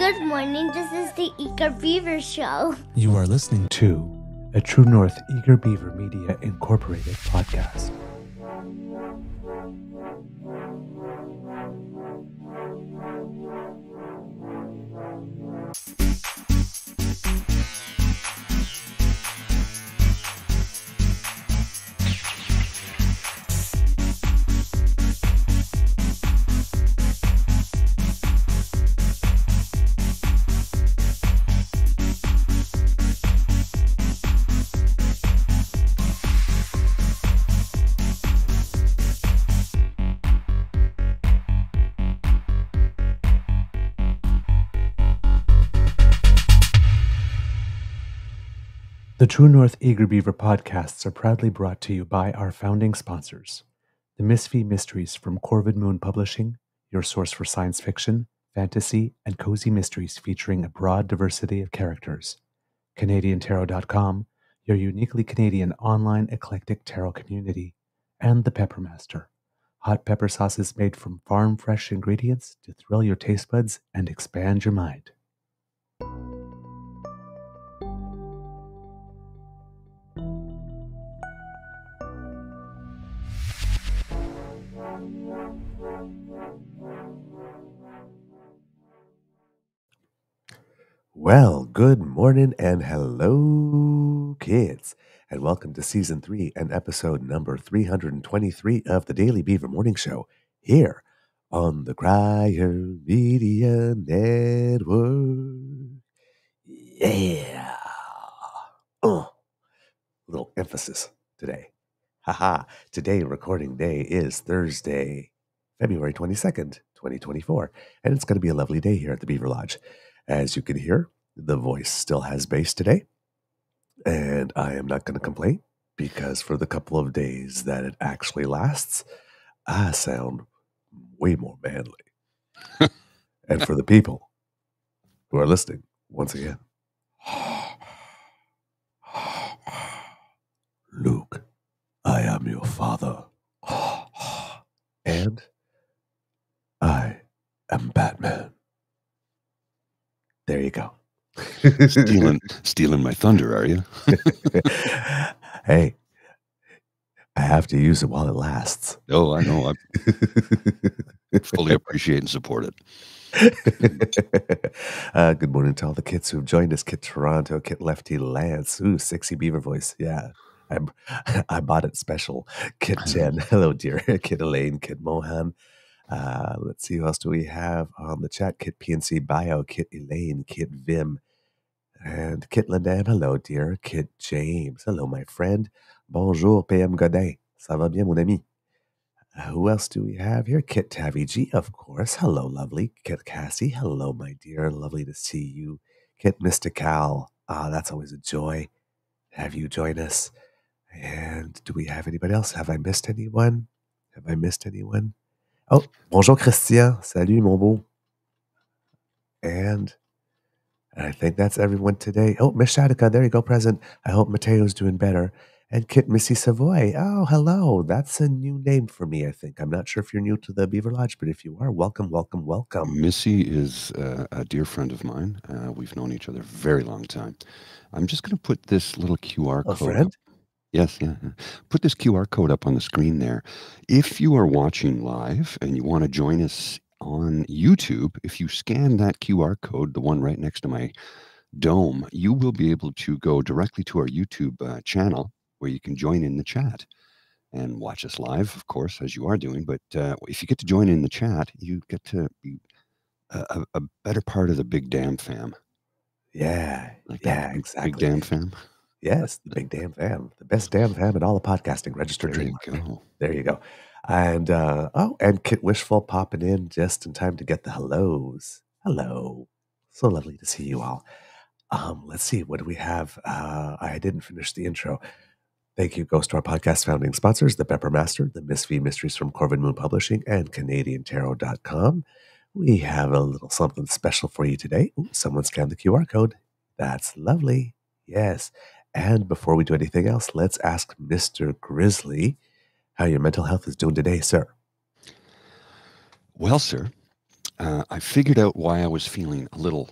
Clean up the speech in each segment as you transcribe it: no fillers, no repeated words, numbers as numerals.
Good morning, this is the Eager Beaver Show. You are listening to a True North Eager Beaver Media Incorporated podcast. The True North Eager Beaver podcasts are proudly brought to you by our founding sponsors, the Misfit Mysteries from Corvid Moon Publishing, your source for science fiction, fantasy, and cozy mysteries featuring a broad diversity of characters, CanadianTarot.com, your uniquely Canadian online eclectic tarot community, and The Peppermaster, hot pepper sauces made from farm-fresh ingredients to thrill your taste buds and expand your mind. Well, good morning and hello, kids, and welcome to Season 3 and Episode number 323 of The Daily Beaver Morning Show, here on the Crier Media Network. Yeah! Little emphasis today. Haha, today recording day is Thursday, February 22nd, 2024, and it's going to be a lovely day here at the Beaver Lodge. As you can hear, the voice still has bass today, and I am not going to complain, because for the couple of days that it actually lasts, I sound way more manly. And for the people who are listening, once again, Luke, I am your father, and I am Batman. There you go. Stealing my thunder, are you? Hey, I have to use it while it lasts. Oh, I know. I fully appreciate and support it. Good morning to all the kids who've joined us. Kit Toronto, Kit Lefty, Lance. Ooh, sexy beaver voice. Yeah. I bought it special. Kit Jen. Hello, dear. Kit Elaine, Kit Mohan. Let's see, who else do we have on the chat? Kit PNC Bio, Kit Elaine, Kit Vim, and Kit Lindan. Hello, dear. Kit James. Hello, my friend. Bonjour, PM Godin. Ça va bien, mon ami? Who else do we have here? Kit Tavi G, of course. Hello, lovely. Kit Cassie. Hello, my dear. Lovely to see you. Kit Mystical. That's always a joy to have you join us. And do we have anybody else? Have I missed anyone? Oh, bonjour, Christian. Salut, mon beau. And I think that's everyone today. Oh, Miss Shadika, there you go, present. I hope Mateo's doing better. And Kit Missy Savoy. Oh, hello. That's a new name for me, I think. I'm not sure if you're new to the Beaver Lodge, but if you are, welcome, welcome, welcome. Missy is a dear friend of mine. We've known each other a very long time. I'm just going to put this little QR code. A friend? Yes, yeah. Put this QR code up on the screen there. If you are watching live and you want to join us on YouTube, if you scan that QR code, the one right next to my dome, you will be able to go directly to our YouTube channel where you can join in the chat and watch us live, of course, as you are doing. But if you get to join in the chat, you get to be a better part of the Big Damn Fam. Yeah, like that, exactly. Big Damn Fam. Yes, the Big Damn Fam, the best damn fam in all of podcasting. Registered. There you go. And and Kit Wishful popping in just in time to get the hellos. Hello, so lovely to see you all. Let's see, what do we have? I didn't finish the intro. Thank you goes to our podcast founding sponsors, The Peppermaster, the Misfit Mysteries from Corvid Moon Publishing, and CanadianTarot.com. We have a little something special for you today. Ooh, someone scanned the QR code. That's lovely. Yes. And before we do anything else, let's ask Mr. Grizzly how your mental health is doing today, sir. Well, sir, I figured out why I was feeling a little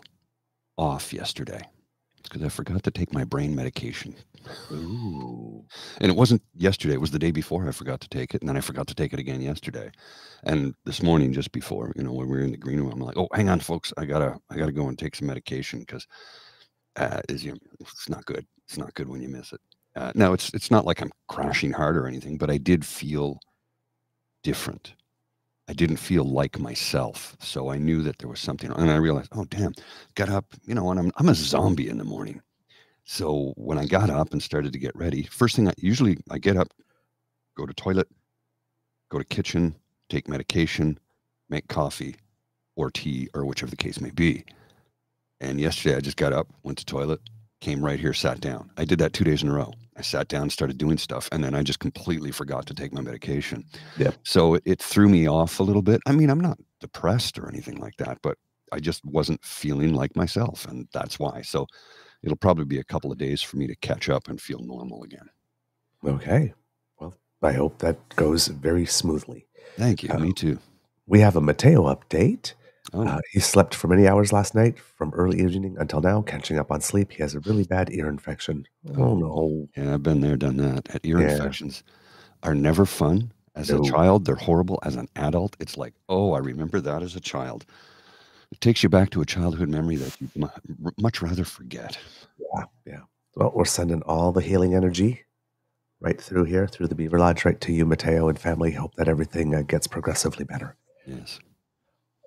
off yesterday. It's because I forgot to take my brain medication. Ooh. And it wasn't yesterday. It was the day before I forgot to take it. And then I forgot to take it again yesterday. And this morning, just before, you know, when we were in the green room, I'm like, oh, hang on, folks. I gotta go and take some medication because it's not good. It's not good when you miss it. Now, it's not like I'm crashing hard or anything, but I did feel different. I didn't feel like myself, so I knew that there was something. And I realized, oh, damn, got up, you know, and I'm a zombie in the morning. So when I got up and started to get ready, first thing I get up, go to toilet, go to kitchen, take medication, make coffee or tea or whichever the case may be. And yesterday I just got up, went to toilet, came right here, sat down. I did that 2 days in a row. I sat down, started doing stuff, and then I just completely forgot to take my medication. Yeah. So it threw me off a little bit. I mean, I'm not depressed or anything like that, but I just wasn't feeling like myself, and that's why. So it'll probably be a couple of days for me to catch up and feel normal again. Okay. Well, I hope that goes very smoothly. Thank you. Me too. We have a Mateo update. Oh. He slept for many hours last night from early evening until now, catching up on sleep. He has a really bad ear infection. Oh, no. Yeah, I've been there, done that. Ear infections are never fun. As a child, they're horrible. As an adult, it's like, oh, I remember that as a child. It takes you back to a childhood memory that you much rather forget. Yeah, yeah. Well, we're sending all the healing energy right through here, through the Beaver Lodge, right to you, Mateo, and family. Hope that everything gets progressively better. Yes.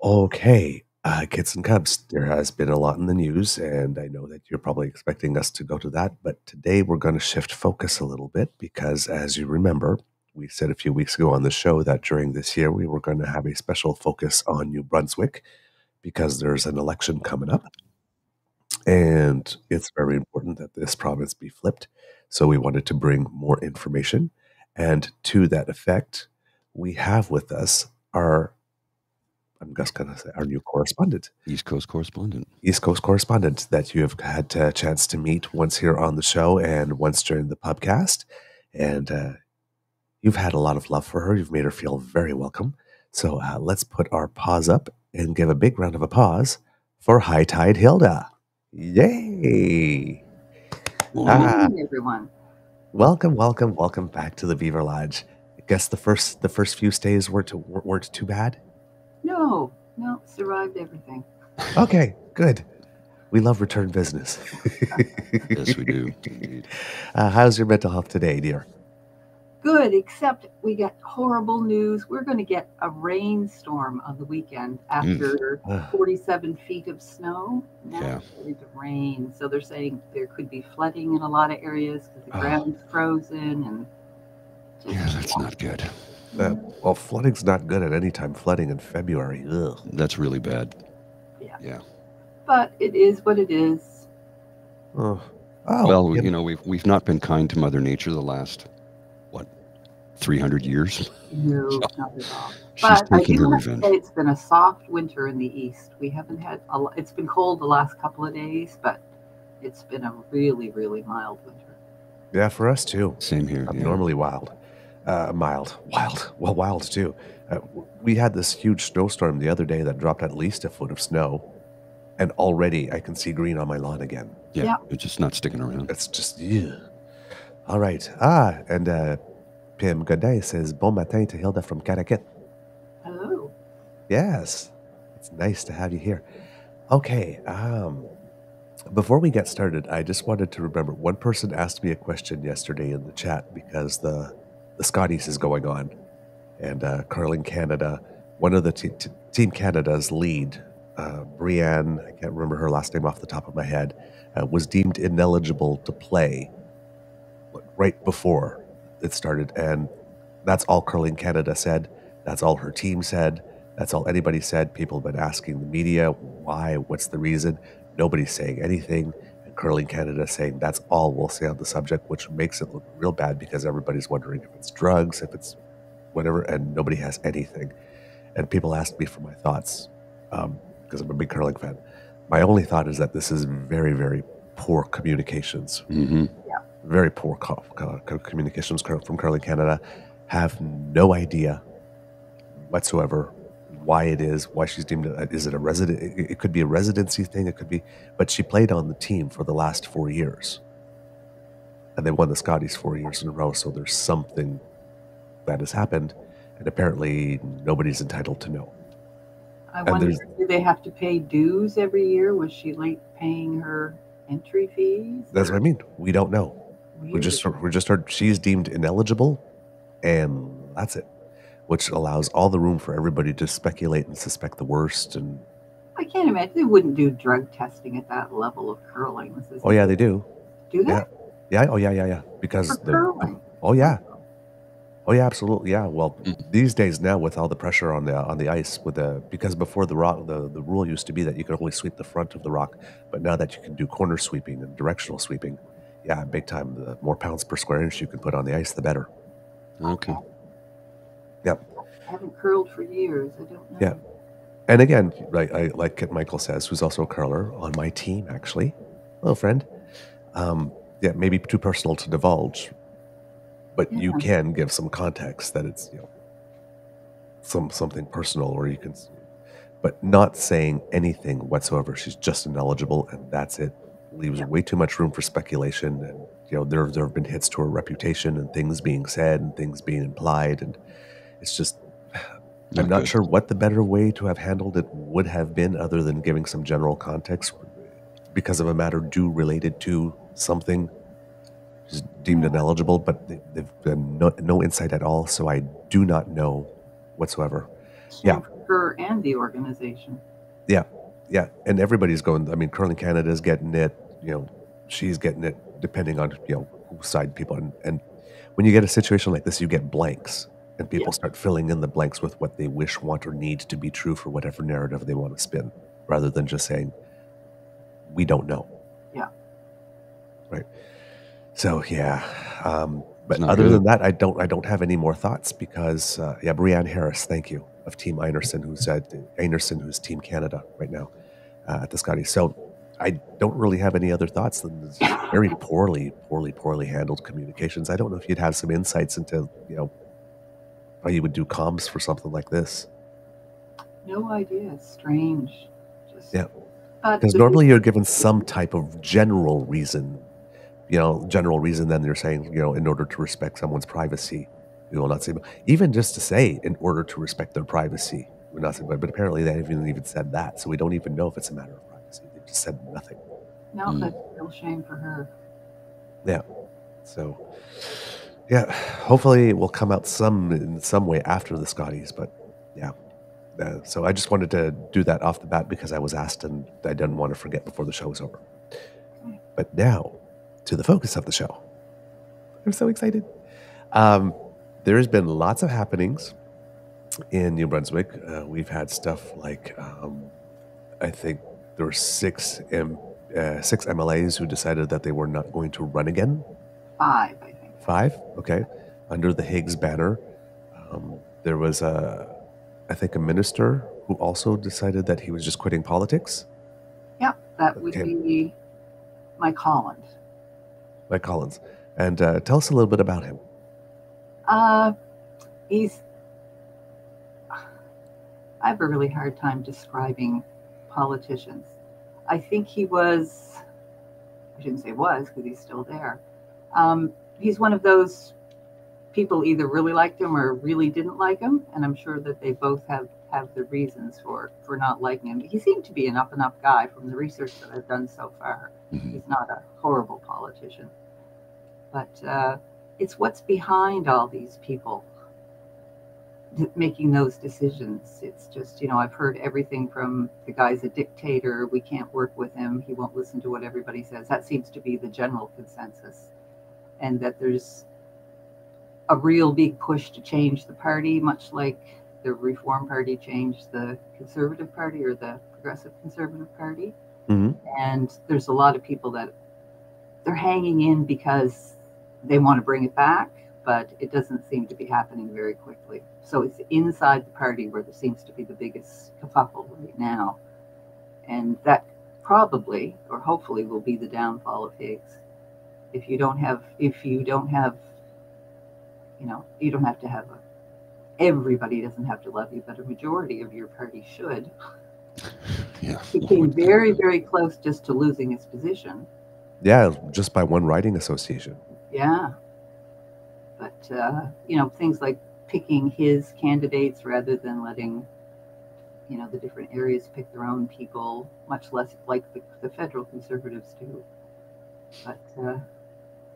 Okay, Kids and Cubs, there has been a lot in the news, and I know that you're probably expecting us to go to that, but today we're going to shift focus a little bit because, as you remember, we said a few weeks ago on the show that during this year we were going to have a special focus on New Brunswick because there's an election coming up, and it's very important that this province be flipped, so we wanted to bring more information, and to that effect, we have with us our... I'm just going to say our new correspondent. East Coast correspondent. East Coast correspondent that you have had a chance to meet once here on the show and once during the podcast. And you've had a lot of love for her. You've made her feel very welcome. So let's put our paws up and give a big round of applause for High Tide Hilda. Yay. Good morning, everyone. Welcome, welcome, welcome back to the Beaver Lodge. I guess the first few stays weren't too bad. No, survived everything. Okay, good. We love return business. Yes, we do. Indeed. How's your mental health today, dear? Good, except we got horrible news. We're going to get a rainstorm on the weekend after 47 feet of snow. Yeah. It's going to rain. So they're saying there could be flooding in a lot of areas because the ground's frozen. And that's not good. Well, flooding's not good at any time. Flooding in February, ugh. That's really bad. Yeah. But it is what it is. Well, you know, we've not been kind to Mother Nature the last, what, 300 years? No, not at all. But I do have to say it's been a soft winter in the east. We haven't had a lot. It's been cold the last couple of days, but it's been a really, really mild winter. Yeah, for us too. Same here. Abnormally wild. Wild too. We had this huge snowstorm the other day that dropped at least a foot of snow, and already I can see green on my lawn again. Yeah. It's just not sticking around. It's just, yeah. All right. And PM Godet says, bon matin to Hilda from Caraquet. Hello. Yes. It's nice to have you here. Okay. Before we get started, I just wanted to remember, one person asked me a question yesterday in the chat because the Scotties is going on, and Curling Canada, one of the Team Canada's lead, Brianne, I can't remember her last name off the top of my head, was deemed ineligible to play right before it started, and that's all Curling Canada said, that's all her team said, that's all anybody said. People have been asking the media why, what's the reason, nobody's saying anything. Curling Canada saying that's all we'll say on the subject, which makes it look real bad because everybody's wondering if it's drugs, if it's whatever, and nobody has anything. And people asked me for my thoughts because I'm a big curling fan. My only thought is that this is very, very poor communications. Mm-hmm. Yeah. Very poor communications from Curling Canada. Have no idea whatsoever why it is, why she's deemed, is it a resident? It could be a residency thing. It could be, but she played on the team for the last 4 years and they won the Scotties 4 years in a row. So there's something that has happened and apparently nobody's entitled to know. I wonder, do they have to pay dues every year? Was she late paying her entry fees? That's what I mean. We don't know. Really? We just heard she's deemed ineligible and that's it. Which allows all the room for everybody to speculate and suspect the worst. And I can't imagine they wouldn't do drug testing at that level of curling. This is they do. Do they? Yeah. Oh yeah. Because curling. Oh yeah, absolutely. Yeah. Well, these days now, with all the pressure on the ice, because before the rock, the rule used to be that you could only sweep the front of the rock, but now that you can do corner sweeping and directional sweeping, yeah, big time. The more pounds per square inch you can put on the ice, the better. Okay. Yep. I haven't curled for years. I don't know. Yeah. And again, I like Kit Michael says, who's also a curler on my team, actually. Hello, friend. Yeah, maybe too personal to divulge, but you can give some context that it's, something personal, or you can, but not saying anything whatsoever. She's just ineligible, and that's it. Leaves way too much room for speculation, and there have been hits to her reputation, and things being said, and things being implied, and. It's just, I'm not sure what the better way to have handled it would have been other than giving some general context because of a matter due related to something deemed ineligible, but they've been no insight at all, so I do not know whatsoever. Yeah. Her and the organization. Yeah. And everybody's going, I mean, Curling Canada's getting it, she's getting it depending on, whose side people. And when you get a situation like this, you get blanks. And people start filling in the blanks with what they wish, want, or need to be true for whatever narrative they want to spin, rather than just saying, we don't know. Yeah. Right. So, yeah. But other than that, I don't have any more thoughts because, Brianne Harris, thank you, of Team Einerson, who's Team Canada right now at the Scotties. So I don't really have any other thoughts than this very poorly handled communications. I don't know if you'd have some insights into, how you would do comms for something like this? No idea. It's strange. Because normally you're given some type of general reason. Then they're saying, in order to respect someone's privacy, we will not say. Even just to say, in order to respect their privacy, we're not saying. But apparently they haven't even said that, so we don't even know if it's a matter of privacy. They just said nothing. No, that's a real shame for her. Yeah. So. Yeah, hopefully it will come out in some way after the Scotties, but yeah. So I just wanted to do that off the bat because I was asked and I didn't want to forget before the show was over. Okay. But now, to the focus of the show. I'm so excited. There has been lots of happenings in New Brunswick. We've had stuff like, I think there were six MLAs who decided that they were not going to run again. Five, I think. Five, okay, under the Higgs banner. There was, a minister who also decided that he was just quitting politics. Yeah, that would be Mike Collins. And tell us a little bit about him. I have a really hard time describing politicians. I think he was, I shouldn't say was because he's still there. He's one of those people either really liked him or really didn't like him. And I'm sure that they both have the reasons for not liking him. He seemed to be an up and up guy from the research that I've done so far. Mm-hmm. He's not a horrible politician, but it's what's behind all these people making those decisions. It's just, I've heard everything from the guy's a dictator. We can't work with him. He won't listen to what everybody says. That seems to be the general consensus. And that there's a real big push to change the party, much like the Reform Party changed the Conservative Party or the Progressive Conservative Party. Mm-hmm. And there's a lot of people that they're hanging in because they want to bring it back, but it doesn't seem to be happening very quickly. So it's inside the party where there seems to be the biggest kerfuffle right now. And that probably, or hopefully, will be the downfall of Higgs. If you don't have to have everybody doesn't have to love you, but a majority of your party should. Yeah. He came very, very close just to losing his position. Yeah, just by one riding association. Yeah. But, you know, things like picking his candidates rather than letting, you know, the different areas pick their own people, much less like the federal Conservatives do. But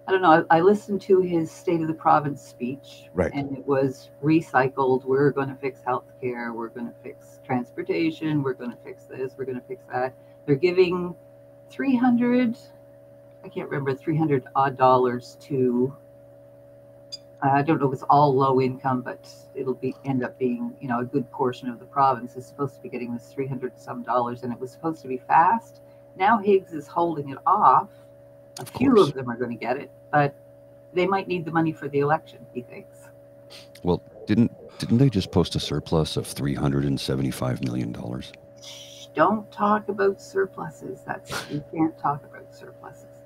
I don't know. I listened to his State of the Province speech, right, and it was recycled. We're going to fix healthcare. We're going to fix transportation. We're going to fix this. We're going to fix that. They're giving 300, I can't remember, 300 odd dollars to, I don't know if it's all low income, but it'll be end up being, you know, a good portion of the province is supposed to be getting this 300 some dollars, and it was supposed to be fast. Now Higgs is holding it off. A few of them are going to get it, but they might need the money for the election, he thinks. Well, didn't they just post a surplus of $375 million? Shh, don't talk about surpluses. That's, you can't talk about surpluses.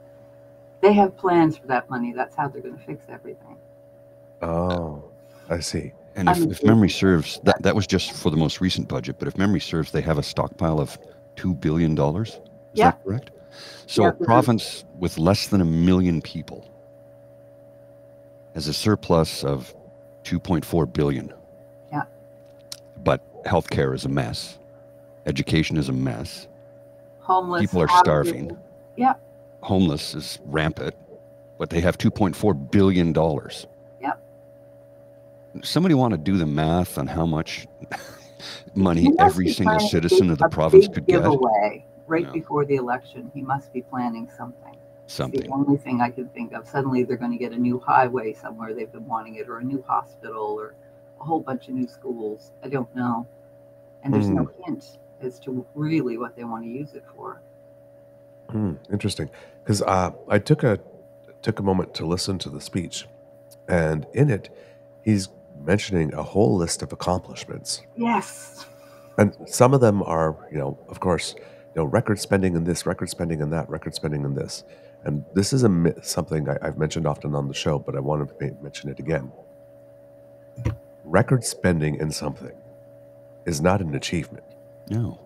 They have plans for that money. That's how they're going to fix everything. Oh, I see. And if memory serves, that was just for the most recent budget, but if memory serves, they have a stockpile of $2 billion. Is that correct? So a province with less than 1 million people has a surplus of 2.4 billion. Yeah. But healthcare is a mess. Education is a mess. Homeless. People are starving. Yeah. Homeless is rampant, but they have $2.4 billion. Yeah. Somebody want to do the math on how much money every single citizen of the province could get? Before the election, he must be planning something. Something. It's the only thing I could think of. Suddenly they're going to get a new highway somewhere. They've been wanting it, or a new hospital, or a whole bunch of new schools. I don't know. And there's no hint as to really what they want to use it for. Interesting. Because I took a moment to listen to the speech, and in it, he's mentioning a whole list of accomplishments. Yes. And some of them are, you know, of course, you know, record spending in this, record spending in that, record spending in this. And this is something I've mentioned often on the show, but I want to mention it again. Record spending in something is not an achievement. No.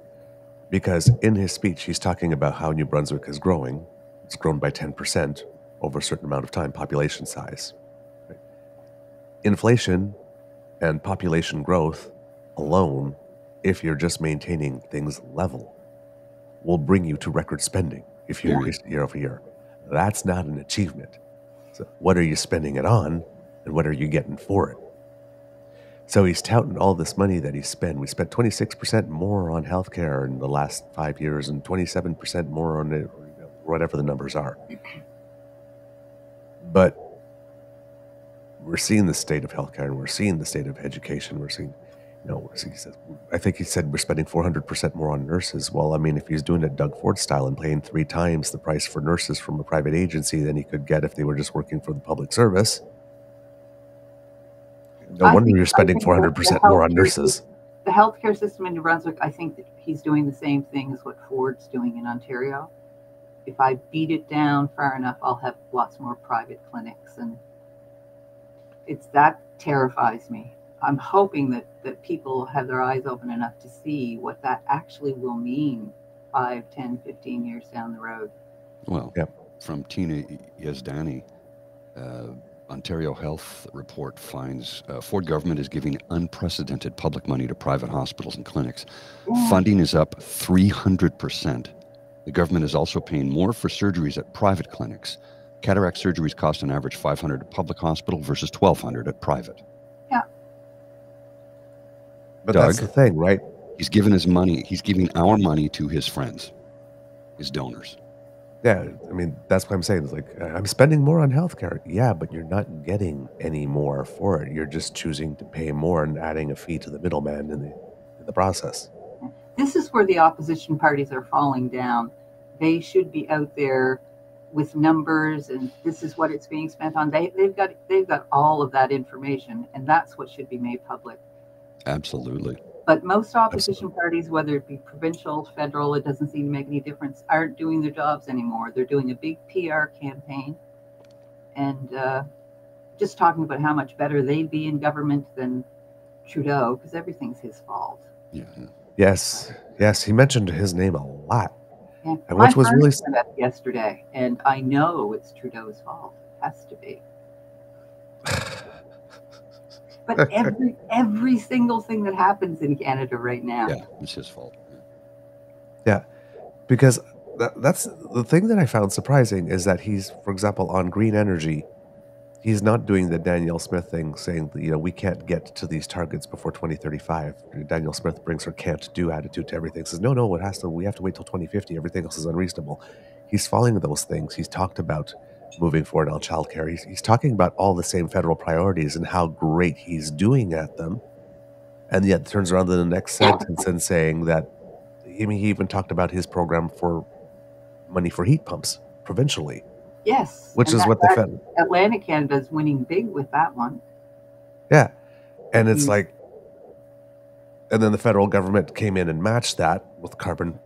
Because in his speech, he's talking about how New Brunswick is growing. It's grown by 10% over a certain amount of time, population size. Right? Inflation and population growth alone, if you're just maintaining things level, will bring you to record spending if you increase year over year. That's not an achievement. So what are you spending it on, and what are you getting for it? So he's touting all this money that he spent. We spent 26% more on healthcare in the last 5 years, and 27% more on it, whatever the numbers are. But we're seeing the state of healthcare, and we're seeing the state of education. We're seeing, no, he says, I think he said we're spending 400% more on nurses. Well, I mean, if he's doing it Doug Ford style and paying 3 times the price for nurses from a private agency than he could get if they were just working for the public service, no wonder you're spending 400% more on nurses. The healthcare system in New Brunswick, I think that he's doing the same thing as what Ford's doing in Ontario. If I beat it down far enough, I'll have lots more private clinics, and it's that terrifies me. I'm hoping that people have their eyes open enough to see what that actually will mean 5, 10, 15 years down the road. Well, from Tina Yazdani, Ontario Health Report finds Ford government is giving unprecedented public money to private hospitals and clinics. Yeah. Funding is up 300%. The government is also paying more for surgeries at private clinics. Cataract surgeries cost on average $500 at public hospital versus $1,200 at private. But Doug, that's the thing, right? He's giving his money. He's giving our money to his friends, his donors. Yeah, I mean, that's what I'm saying. It's like, I'm spending more on healthcare. Yeah, but you're not getting any more for it. You're just choosing to pay more and adding a fee to the middleman in the process. This is where the opposition parties are falling down. They should be out there with numbers, and this is what it's being spent on. They've got all of that information, and that's what should be made public. Absolutely. But most opposition parties, whether it be provincial, federal, it doesn't seem to make any difference, aren't doing their jobs anymore. They're doing a big PR campaign and just talking about how much better they'd be in government than Trudeau, because everything's his fault. Yeah. Yes. Yes. He mentioned his name a lot. Yeah. And which was really yesterday. And I know it's Trudeau's fault. It has to be. But every single thing that happens in Canada right now. Yeah, it's his fault. Yeah. Because that's the thing that I found surprising is that he's, for example, on green energy, he's not doing the Danielle Smith thing saying, you know, we can't get to these targets before 2035. Danielle Smith brings her can't do attitude to everything. Says, no, no, it has to, we have to wait till 2050. Everything else is unreasonable. He's following those things. He's talked about moving forward on childcare. He's talking about all the same federal priorities and how great he's doing at them. And yet turns around in the next sentence and saying that, I mean, he even talked about his program for money for heat pumps provincially. Yes. Which is what they fed. Atlantic Canada is winning big with that one. Yeah. And it's like, and then the federal government came in and matched that with carbon,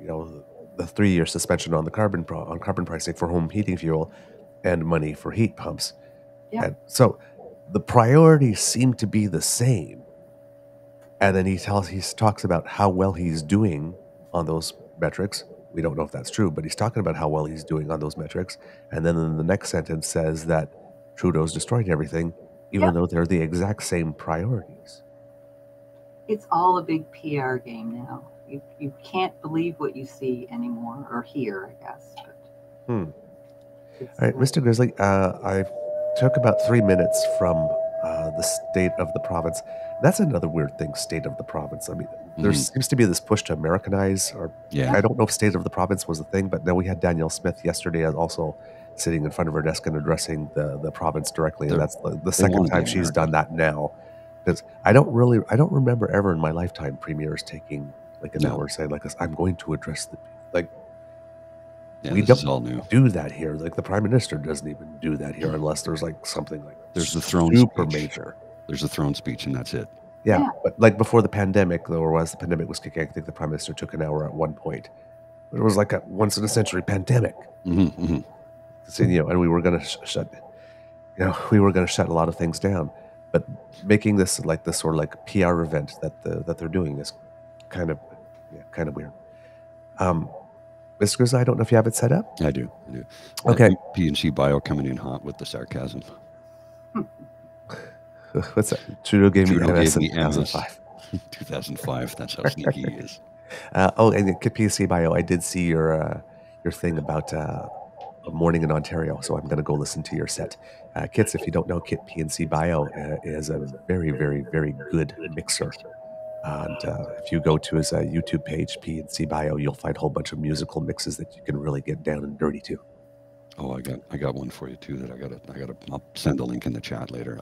you know, the 3-year suspension on the carbon pricing for home heating fuel and money for heat pumps. Yeah. And so the priorities seem to be the same. And then he talks about how well he's doing on those metrics. We don't know if that's true, but he's talking about how well he's doing on those metrics. And then in the next sentence says that Trudeau's destroyed everything, even though they're the exact same priorities. It's all a big PR game now. You can't believe what you see anymore, or hear, I guess. But all right, Mr. Grizzly, I took about 3 minutes from the state of the province. That's another weird thing, state of the province. I mean, there seems to be this push to Americanize. I don't know if state of the province was a thing, but then we had Danielle Smith yesterday also sitting in front of her desk and addressing the province directly. And that's the second time she's done that now. Because I don't remember ever in my lifetime premiers taking like an hour saying like this, I'm going to address the, like, yeah, we don't do that here. Like the prime minister doesn't even do that here unless there's like something like there's the throne super speech. Major. There's a throne speech and that's it. Yeah, but like before the pandemic, though, or as the pandemic was kicking, I think the prime minister took an hour at one point. But it was like a once-in-a-century pandemic. So, you know, and we were going to shut a lot of things down. But making this like this sort of like PR event that they're doing is kind of weird. Mr. Grizzly, I don't know if you have it set up. I do. Okay. PNC Bio coming in hot with the sarcasm. What's that? Trudeau gave me Anna's 2005. 2005. That's how sneaky he is. And PNC Bio, I did see your thing about a morning in Ontario, so I'm going to go listen to your set. Kits, if you don't know, Kit PNC Bio is a very, very, very good mixer. And if you go to his YouTube page, PNC Bio, you'll find a whole bunch of musical mixes that you can really get down and dirty to. Oh, I got one for you too. That I got. I'll send the link in the chat later.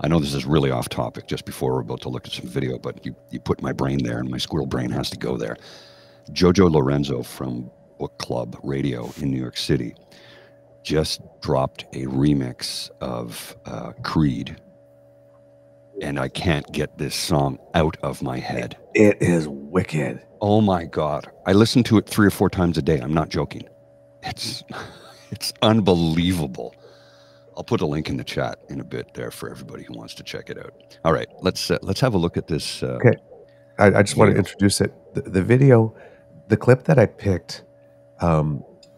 I know this is really off topic just before we're about to look at some video, but you put my brain there and my squirrel brain has to go there. Jojo Lorenzo from Book Club Radio in New York City just dropped a remix of Creed, and I can't get this song out of my head. It is wicked. Oh my God. I listen to it 3 or 4 times a day. I'm not joking. It's unbelievable. I'll put a link in the chat in a bit there for everybody who wants to check it out. All right, let's have a look at this. Okay, I just want to introduce it. The video, the clip that I picked,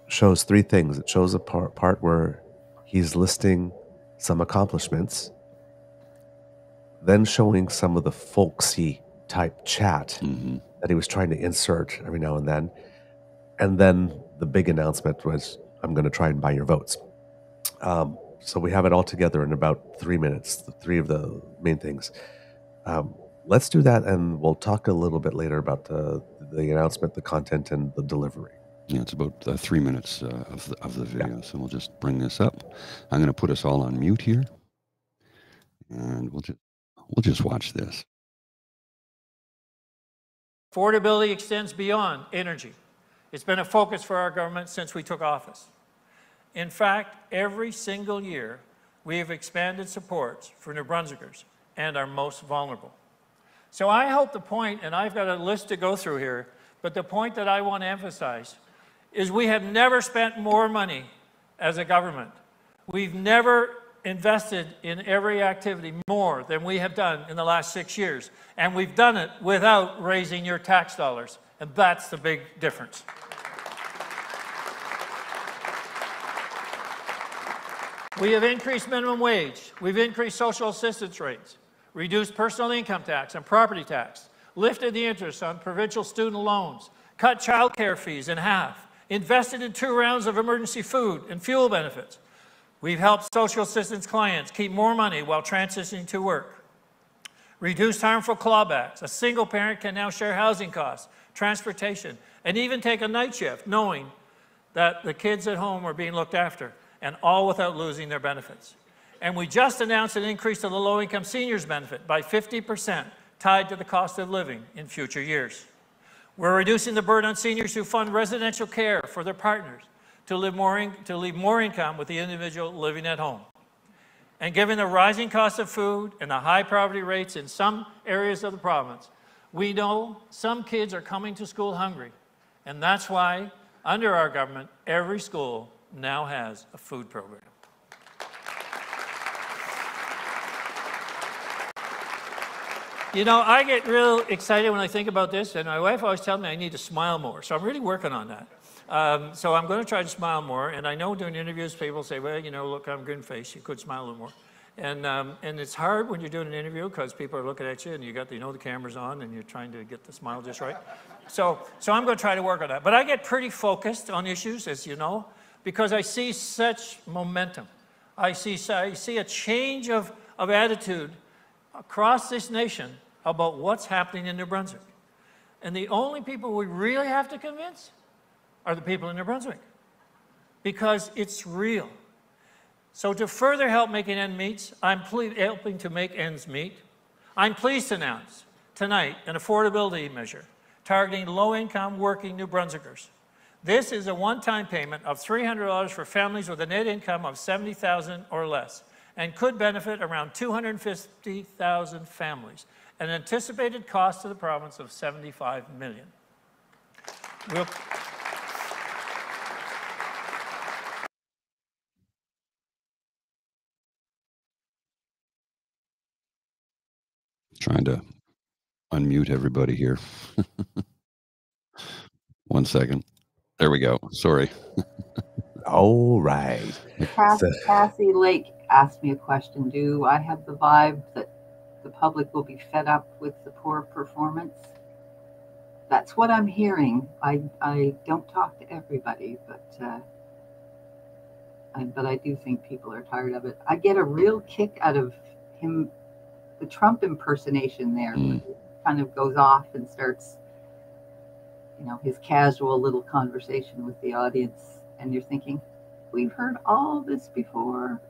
shows 3 things. It shows a part where he's listing some accomplishments, then showing some of the folksy type chat that he was trying to insert every now and then the big announcement was, "I'm going to try and buy your votes." So we have it all together in about 3 minutes, the 3 of the main things. Let's do that, and we'll talk a little bit later about the announcement, the content, and the delivery. Yeah, it's about 3 minutes of the video, so we'll just bring this up. I'm going to put us all on mute here, and we'll just watch this. Affordability extends beyond energy. It's been a focus for our government since we took office. In fact, every single year, we have expanded supports for New Brunswickers and our most vulnerable. So I hope the point, and I've got a list to go through here, but the point that I want to emphasize is we have never spent more money as a government. We've never invested in every activity more than we have done in the last 6 years, and we've done it without raising your tax dollars, and that's the big difference. We have increased minimum wage, we've increased social assistance rates, reduced personal income tax and property tax, lifted the interest on provincial student loans, cut childcare fees in half, invested in 2 rounds of emergency food and fuel benefits. We've helped social assistance clients keep more money while transitioning to work. Reduced harmful clawbacks. A single parent can now share housing costs, transportation, and even take a night shift knowing that the kids at home are being looked after, and all without losing their benefits. And we just announced an increase to the low-income seniors benefit by 50% tied to the cost of living in future years. We're reducing the burden on seniors who fund residential care for their partners to leave more income with the individual living at home. And given the rising cost of food and the high poverty rates in some areas of the province, we know some kids are coming to school hungry. And that's why, under our government, every school now has a food program. You know, I get real excited when I think about this, and my wife always tells me I need to smile more, so I'm really working on that. So I'm going to try to smile more, and I know doing interviews, people say, well, you know, look, I'm green-faced, you could smile a little more. And it's hard when you're doing an interview because people are looking at you and you got, you know, the camera's on and you're trying to get the smile just right. So I'm going to try to work on that. But I get pretty focused on issues, as you know, because I see such momentum. I see a change of attitude across this nation about what's happening in New Brunswick. And the only people we really have to convince are the people in New Brunswick, because it's real. So to further help making ends meet, I'm pleased to announce tonight an affordability measure targeting low-income working New Brunswickers. This is a one-time payment of $300 for families with a net income of $70,000 or less, and could benefit around 250,000 families, an anticipated cost to the province of $75 million. Trying to unmute everybody here. 1 second. There we go. Sorry. All right. Cassie Lake asked me a question. Do I have the vibe that the public will be fed up with the poor performance? That's what I'm hearing. I don't talk to everybody, but I do think people are tired of it. I get a real kick out of him, the Trump impersonation there. He kind of goes off and starts, you know, his casual little conversation with the audience, and you're thinking, we've heard all this before.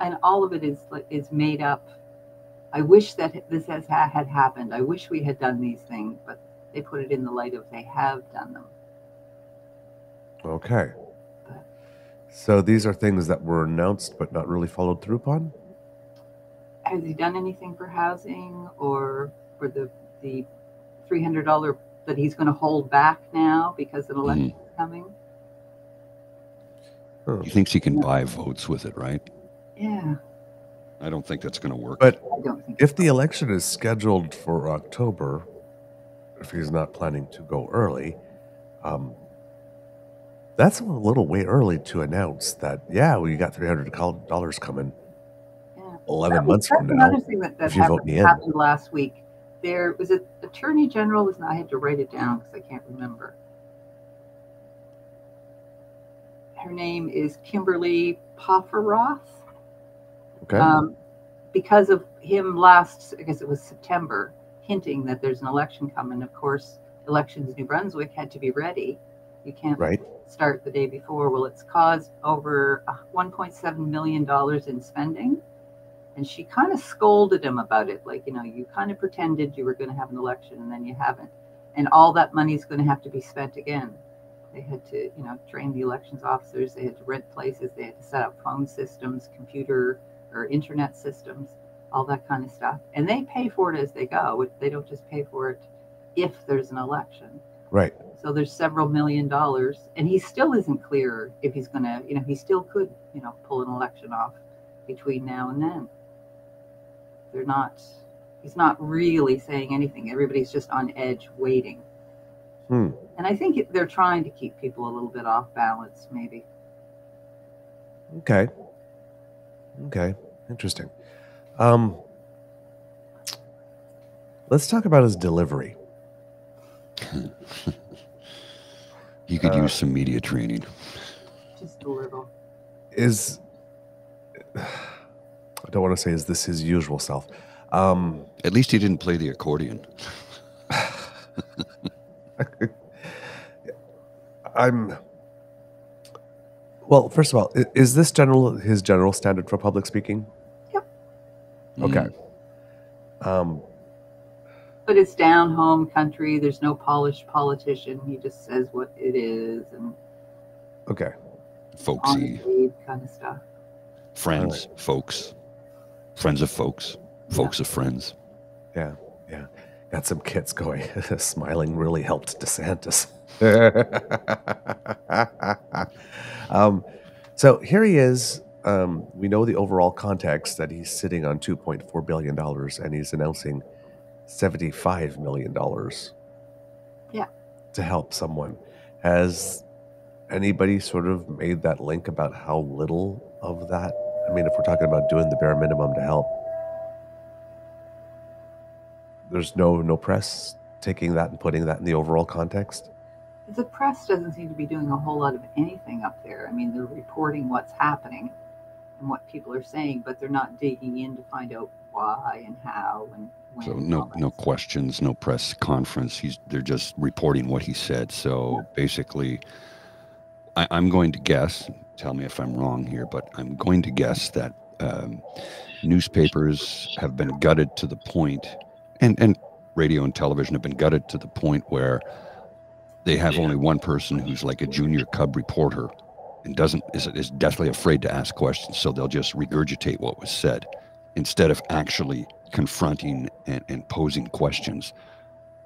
And all of it is made up. I wish that this had happened. I wish we had done these things, but they put it in the light of they have done them. Okay. But, so these are things that were announced but not really followed through upon? Has he done anything for housing or for the $300 that he's going to hold back now because an election is coming? Huh. He thinks he can buy votes with it, right? Yeah. I don't think that's going to work. But if the election is scheduled for October, if he's not planning to go early, that's a little way early to announce that, yeah, well, you got $300 coming. 11 months from now. Another thing that happened last week. There was an attorney general. I had to write it down because I can't remember. Her name is Kimberly Pofferoth. Okay. Because of him last, I guess it was September, hinting that there's an election coming. Of course, elections in New Brunswick had to be ready. You can't start the day before. Well, it's caused over $1.7 million in spending. And she kind of scolded him about it. Like, you know, you kind of pretended you were going to have an election and then you haven't. And all that money is going to have to be spent again. They had to, you know, train the elections officers. They had to rent places. They had to set up phone systems, computer or internet systems, all that kind of stuff. And they pay for it as they go. They don't just pay for it if there's an election. Right. So there's several $millions. And he still isn't clear if he's going to, you know, he still could, you know, pull an election off. between now and then. They're not, he's not really saying anything. Everybody's just on edge waiting. Hmm. And I think they're trying to keep people a little bit off balance, maybe. Okay. Okay. Interesting. Let's talk about his delivery. He could use some media training. Just a little. I don't want to say is this his usual self. At least he didn't play the accordion. Well, first of all, is this his general standard for public speaking? Yep. Okay. Mm. But it's down home country. There's no polished politician. He just says what it is and okay, folksy kind of stuff. Friends, right. Folks, friends of folks, folks of friends. Yeah, yeah. Got some kids going. Smiling really helped DeSantis. So here he is. We know the overall context that he's sitting on $2.4 billion and he's announcing $75 million. Yeah. To help someone. Has anybody sort of made that link about how little of that? I mean, if we're talking about doing the bare minimum to help, there's no press taking that and putting that in the overall context? The press doesn't seem to be doing a whole lot of anything up there. I mean, they're reporting what's happening and what people are saying, but they're not digging in to find out why and how and when. So no questions, no press conference. They're just reporting what he said. So basically, I'm going to guess, tell me if I'm wrong here, but I'm going to guess that newspapers have been gutted to the point, and radio and television have been gutted to the point where they have only one person who's like a junior cub reporter and is deathly afraid to ask questions, so they'll just regurgitate what was said instead of actually confronting and posing questions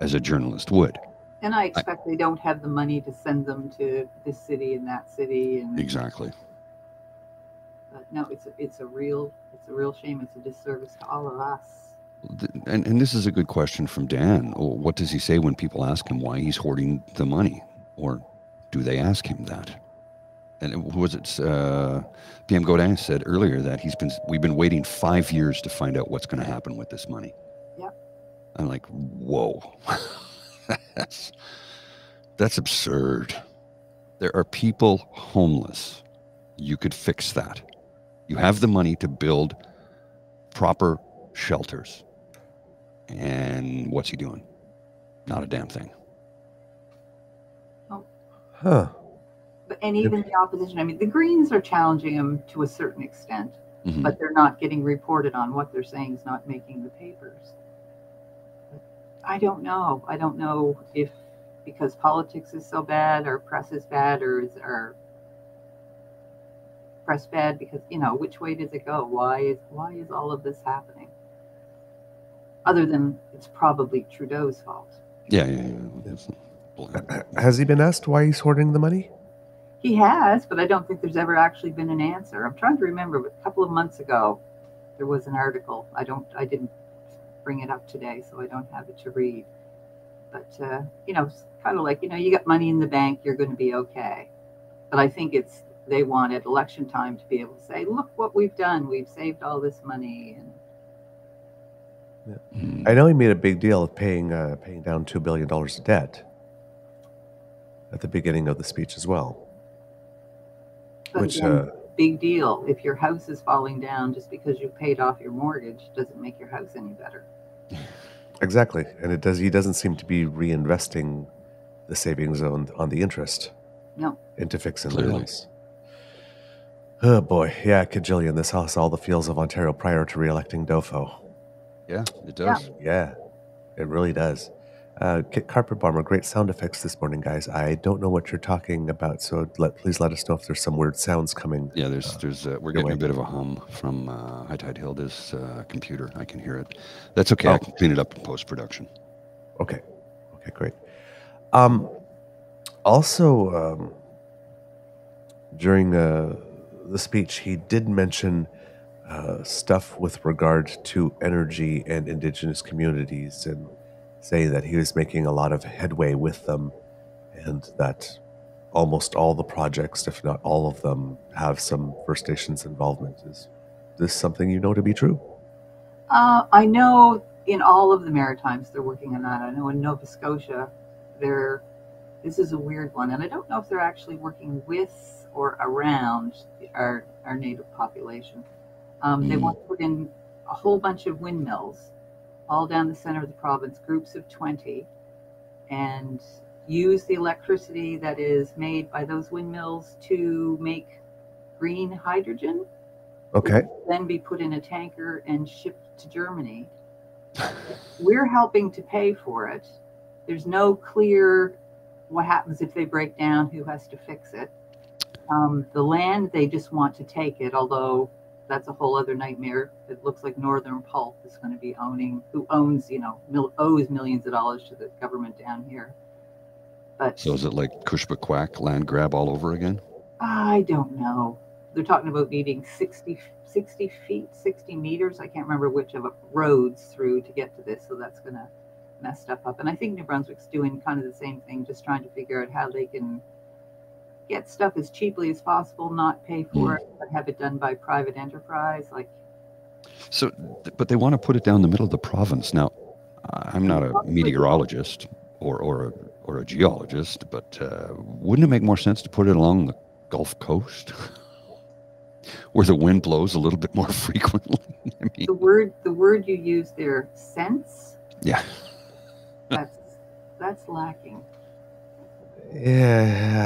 as a journalist would. And I expect they don't have the money to send them to this city and that city. And exactly. But no, it's a real shame. It's a disservice to all of us. And this is a good question from Dan. What does he say when people ask him why he's hoarding the money? Or do they ask him that? And PM Godin said earlier that we've been waiting 5 years to find out what's going to happen with this money. Yep. I'm like, whoa. That's absurd. There are people homeless. You could fix that. You have the money to build proper shelters, and what's he doing? Not a damn thing. Oh. Huh. And even the opposition, I mean, the Greens are challenging him to a certain extent, mm-hmm. but they're not getting reported on. What they're saying is not making the papers. I don't know. I don't know if because politics is so bad, or press is bad, or is our press bad, because, you know, which way does it go? Why is all of this happening? Other than it's probably Trudeau's fault. Yeah. Has he been asked why he's hoarding the money? He has, but I don't think there's ever actually been an answer. I'm trying to remember, but a couple of months ago, there was an article. I didn't bring it up today, so I don't have it to read. But, you know, it's kind of like, you know, you got money in the bank, you're going to be okay. But I think it's, they want at election time to be able to say, look what we've done. We've saved all this money. And I know he made a big deal of paying down $2 billion of debt at the beginning of the speech as well. But which again, big deal. If your house is falling down just because you paid off your mortgage doesn't make your house any better. Exactly. And it does. He doesn't seem to be reinvesting the savings on the interest. No. Into fixing the house. Oh boy, yeah, Kijillian, this house, all the feels of Ontario prior to re-electing Dofo. Yeah, it does. Yeah, it really does. Kit Carpet Bomber, great sound effects this morning, guys. I don't know what you're talking about, so please let us know if there's some weird sounds coming. Yeah, we're getting a bit of a hum from High Tide Hilda's computer. I can hear it. That's okay. Oh. I can clean it up in post-production. Okay. Okay, great. Also, during the speech, he did mention stuff with regard to energy and Indigenous communities, and saying that he was making a lot of headway with them, and that almost all the projects, if not all of them, have some First Nations involvement. Is this something you know to be true? I know in all of the Maritimes they're working on that. I know in Nova Scotia they're, this is a weird one, and I don't know if they're actually working with or around our native population. They want to put in a whole bunch of windmills all down the center of the province, groups of 20, and use the electricity that is made by those windmills to make green hydrogen. Okay. Then be put in a tanker and shipped to Germany. We're helping to pay for it. There's no clear what happens if they break down, who has to fix it. The land, they just want to take it, although that's a whole other nightmare. It looks like Northern Pulp is going to be owning, who owns, you know, owes millions of dollars to the government down here. But so is it like Cushbequack land grab all over again? I don't know. They're talking about needing 60 meters. I can't remember which of roads through to get to this. So that's going to mess stuff up. And I think New Brunswick's doing kind of the same thing, just trying to figure out how they can get stuff as cheaply as possible, not pay for it, but have it done by private enterprise. Like, so, but they want to put it down the middle of the province. Now, I'm not a meteorologist or a geologist, but wouldn't it make more sense to put it along the Gulf Coast, where the wind blows a little bit more frequently? I mean, the word you use there, sense. Yeah, that's lacking. Yeah.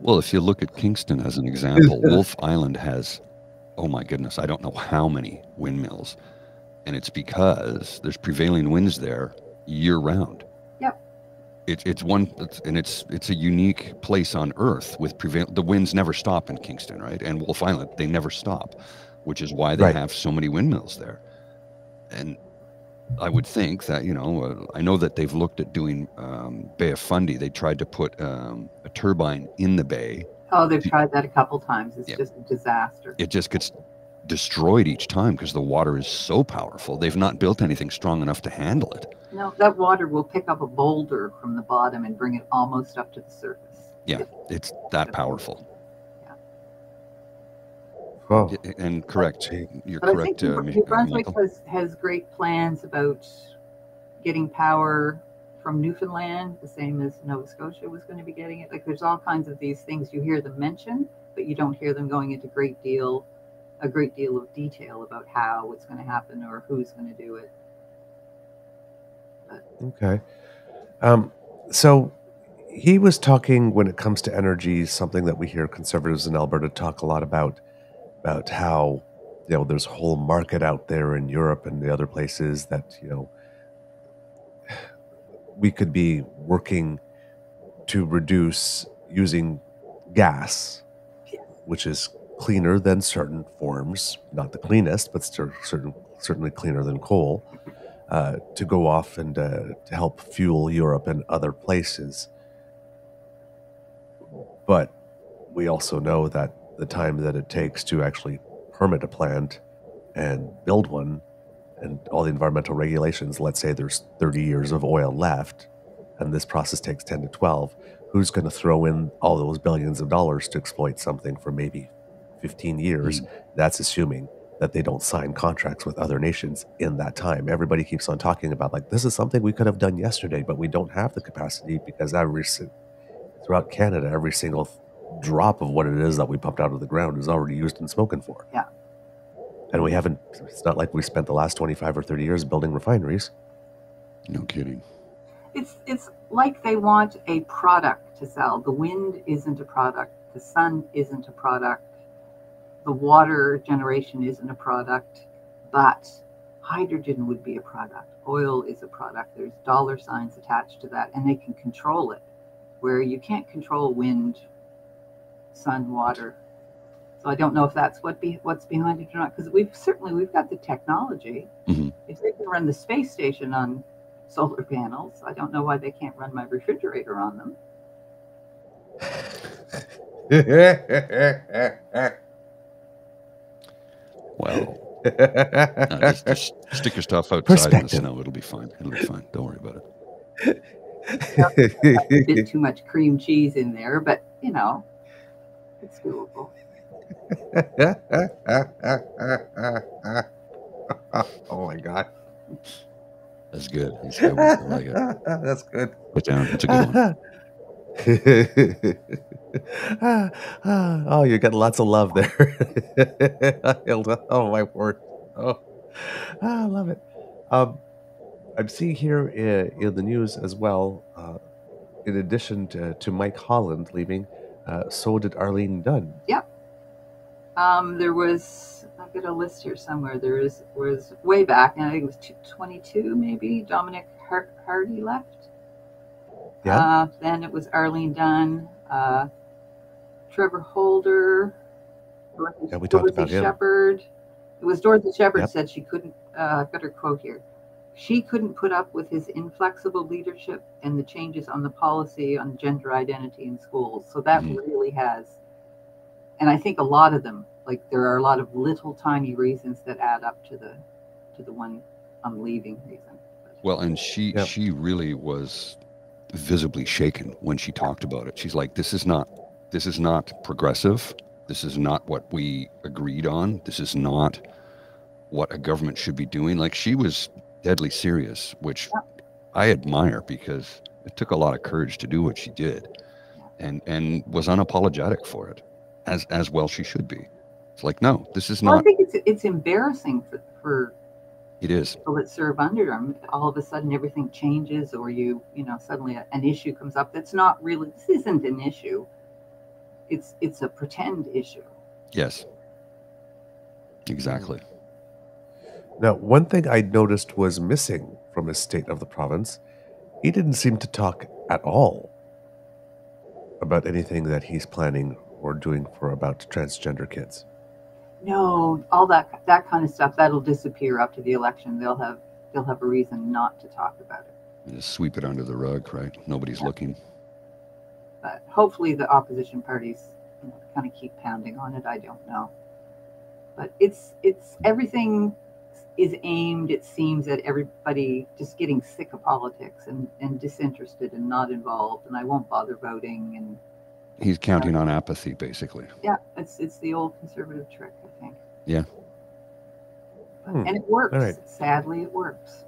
Well, if you look at Kingston as an example, Wolf Island has, oh my goodness, I don't know how many windmills, and it's because there's prevailing winds there year round. Yep. It's a unique place on Earth with the winds never stop in Kingston, right? And Wolf Island, they never stop, which is why they have so many windmills there. And I would think that, you know, I know that they've looked at doing Bay of Fundy. They tried to put a turbine in the bay. Oh, they've tried that a couple times. It's just a disaster. It just gets destroyed each time because the water is so powerful. They've not built anything strong enough to handle it. No, that water will pick up a boulder from the bottom and bring it almost up to the surface. Yeah, it's that powerful. Oh. And correct, you're but correct. I think New Brunswick has great plans about getting power from Newfoundland, the same as Nova Scotia was going to be getting it. Like, there's all kinds of these things you hear them mention, but you don't hear them going into a great deal of detail about how it's going to happen or who's going to do it. But. Okay, so. He was talking, when it comes to energy, something that we hear conservatives in Alberta talk a lot about how, you know, there's a whole market out there in Europe and the other places that, you know, we could be working to reduce using gas, which is cleaner than certain forms, not the cleanest, but certainly cleaner than coal, to go off and to help fuel Europe and other places. But we also know that the time that it takes to actually permit a plant and build one and all the environmental regulations, let's say there's 30 years of oil left and this process takes 10 to 12, who's going to throw in all those billions of dollars to exploit something for maybe 15 years? That's assuming that they don't sign contracts with other nations in that time. Everybody keeps on talking about, like, this is something we could have done yesterday, but we don't have the capacity because throughout Canada, every single drop of what it is that we pumped out of the ground is already used and spoken for. Yeah. And we haven't, it's not like we spent the last 25 or 30 years building refineries. No kidding. It's like they want a product to sell. The wind isn't a product. The sun isn't a product. The water generation isn't a product. But hydrogen would be a product. Oil is a product. There's dollar signs attached to that. And they can control it, where you can't control wind, sun, water. So I don't know if that's what's behind it or not, because we've got the technology. If they can run the space station on solar panels, I don't know why they can't run my refrigerator on them. Well, no, just stick your stuff outside in the snow. It'll be fine. It'll be fine. Don't worry about it. A bit too much cream cheese in there, but you know, it's doable. Oh my god, that's good. That's good. Put down. That's a good one. Oh, you got lots of love there, Hilda. Oh my word. Oh, I love it. I'm seeing here in the news as well, in addition to Mike Holland leaving, so did Arlene Dunn. Yep. There was, I've got a list here somewhere, there was way back, and I think it was 22 maybe, Dominic Hardy left. Yeah. Then it was Arlene Dunn, Trevor Holder, Dorothy, yeah, we talked about him. Shepherd. It was Dorothy Shepherd, yep. Said she couldn't, I've got her quote here. She couldn't put up with his inflexible leadership and the changes on the policy on gender identity in schools. So that really has, and I think a lot of them, like there are a lot of little tiny reasons that add up to the one I'm leaving reason. Well, and she really was visibly shaken when she talked about it. She's like, this is not progressive. This is not what we agreed on. This is not what a government should be doing. Like she was deadly serious, which I admire because it took a lot of courage to do what she did, and was unapologetic for it, as well she should be. It's like, no, this is not. I think it's embarrassing for it is people that serve under them. All of a sudden, everything changes, or you know suddenly an issue comes up that's not really. This isn't an issue. It's a pretend issue. Yes. Exactly. Now, one thing I noticed was missing from his state of the province, he didn't seem to talk at all about anything that he's planning or doing for about transgender kids. No, all that kind of stuff, that'll disappear up to the election. They'll have a reason not to talk about it. You just sweep it under the rug, right? Nobody's looking. But hopefully the opposition parties, you know, kind of keep pounding on it. I don't know. But it's everything is aimed, it seems, at everybody just getting sick of politics and disinterested and not involved, and I won't bother voting. And he's counting on apathy, basically. Yeah, it's the old conservative trick, I think. Yeah. And it works. All right. Sadly, it works.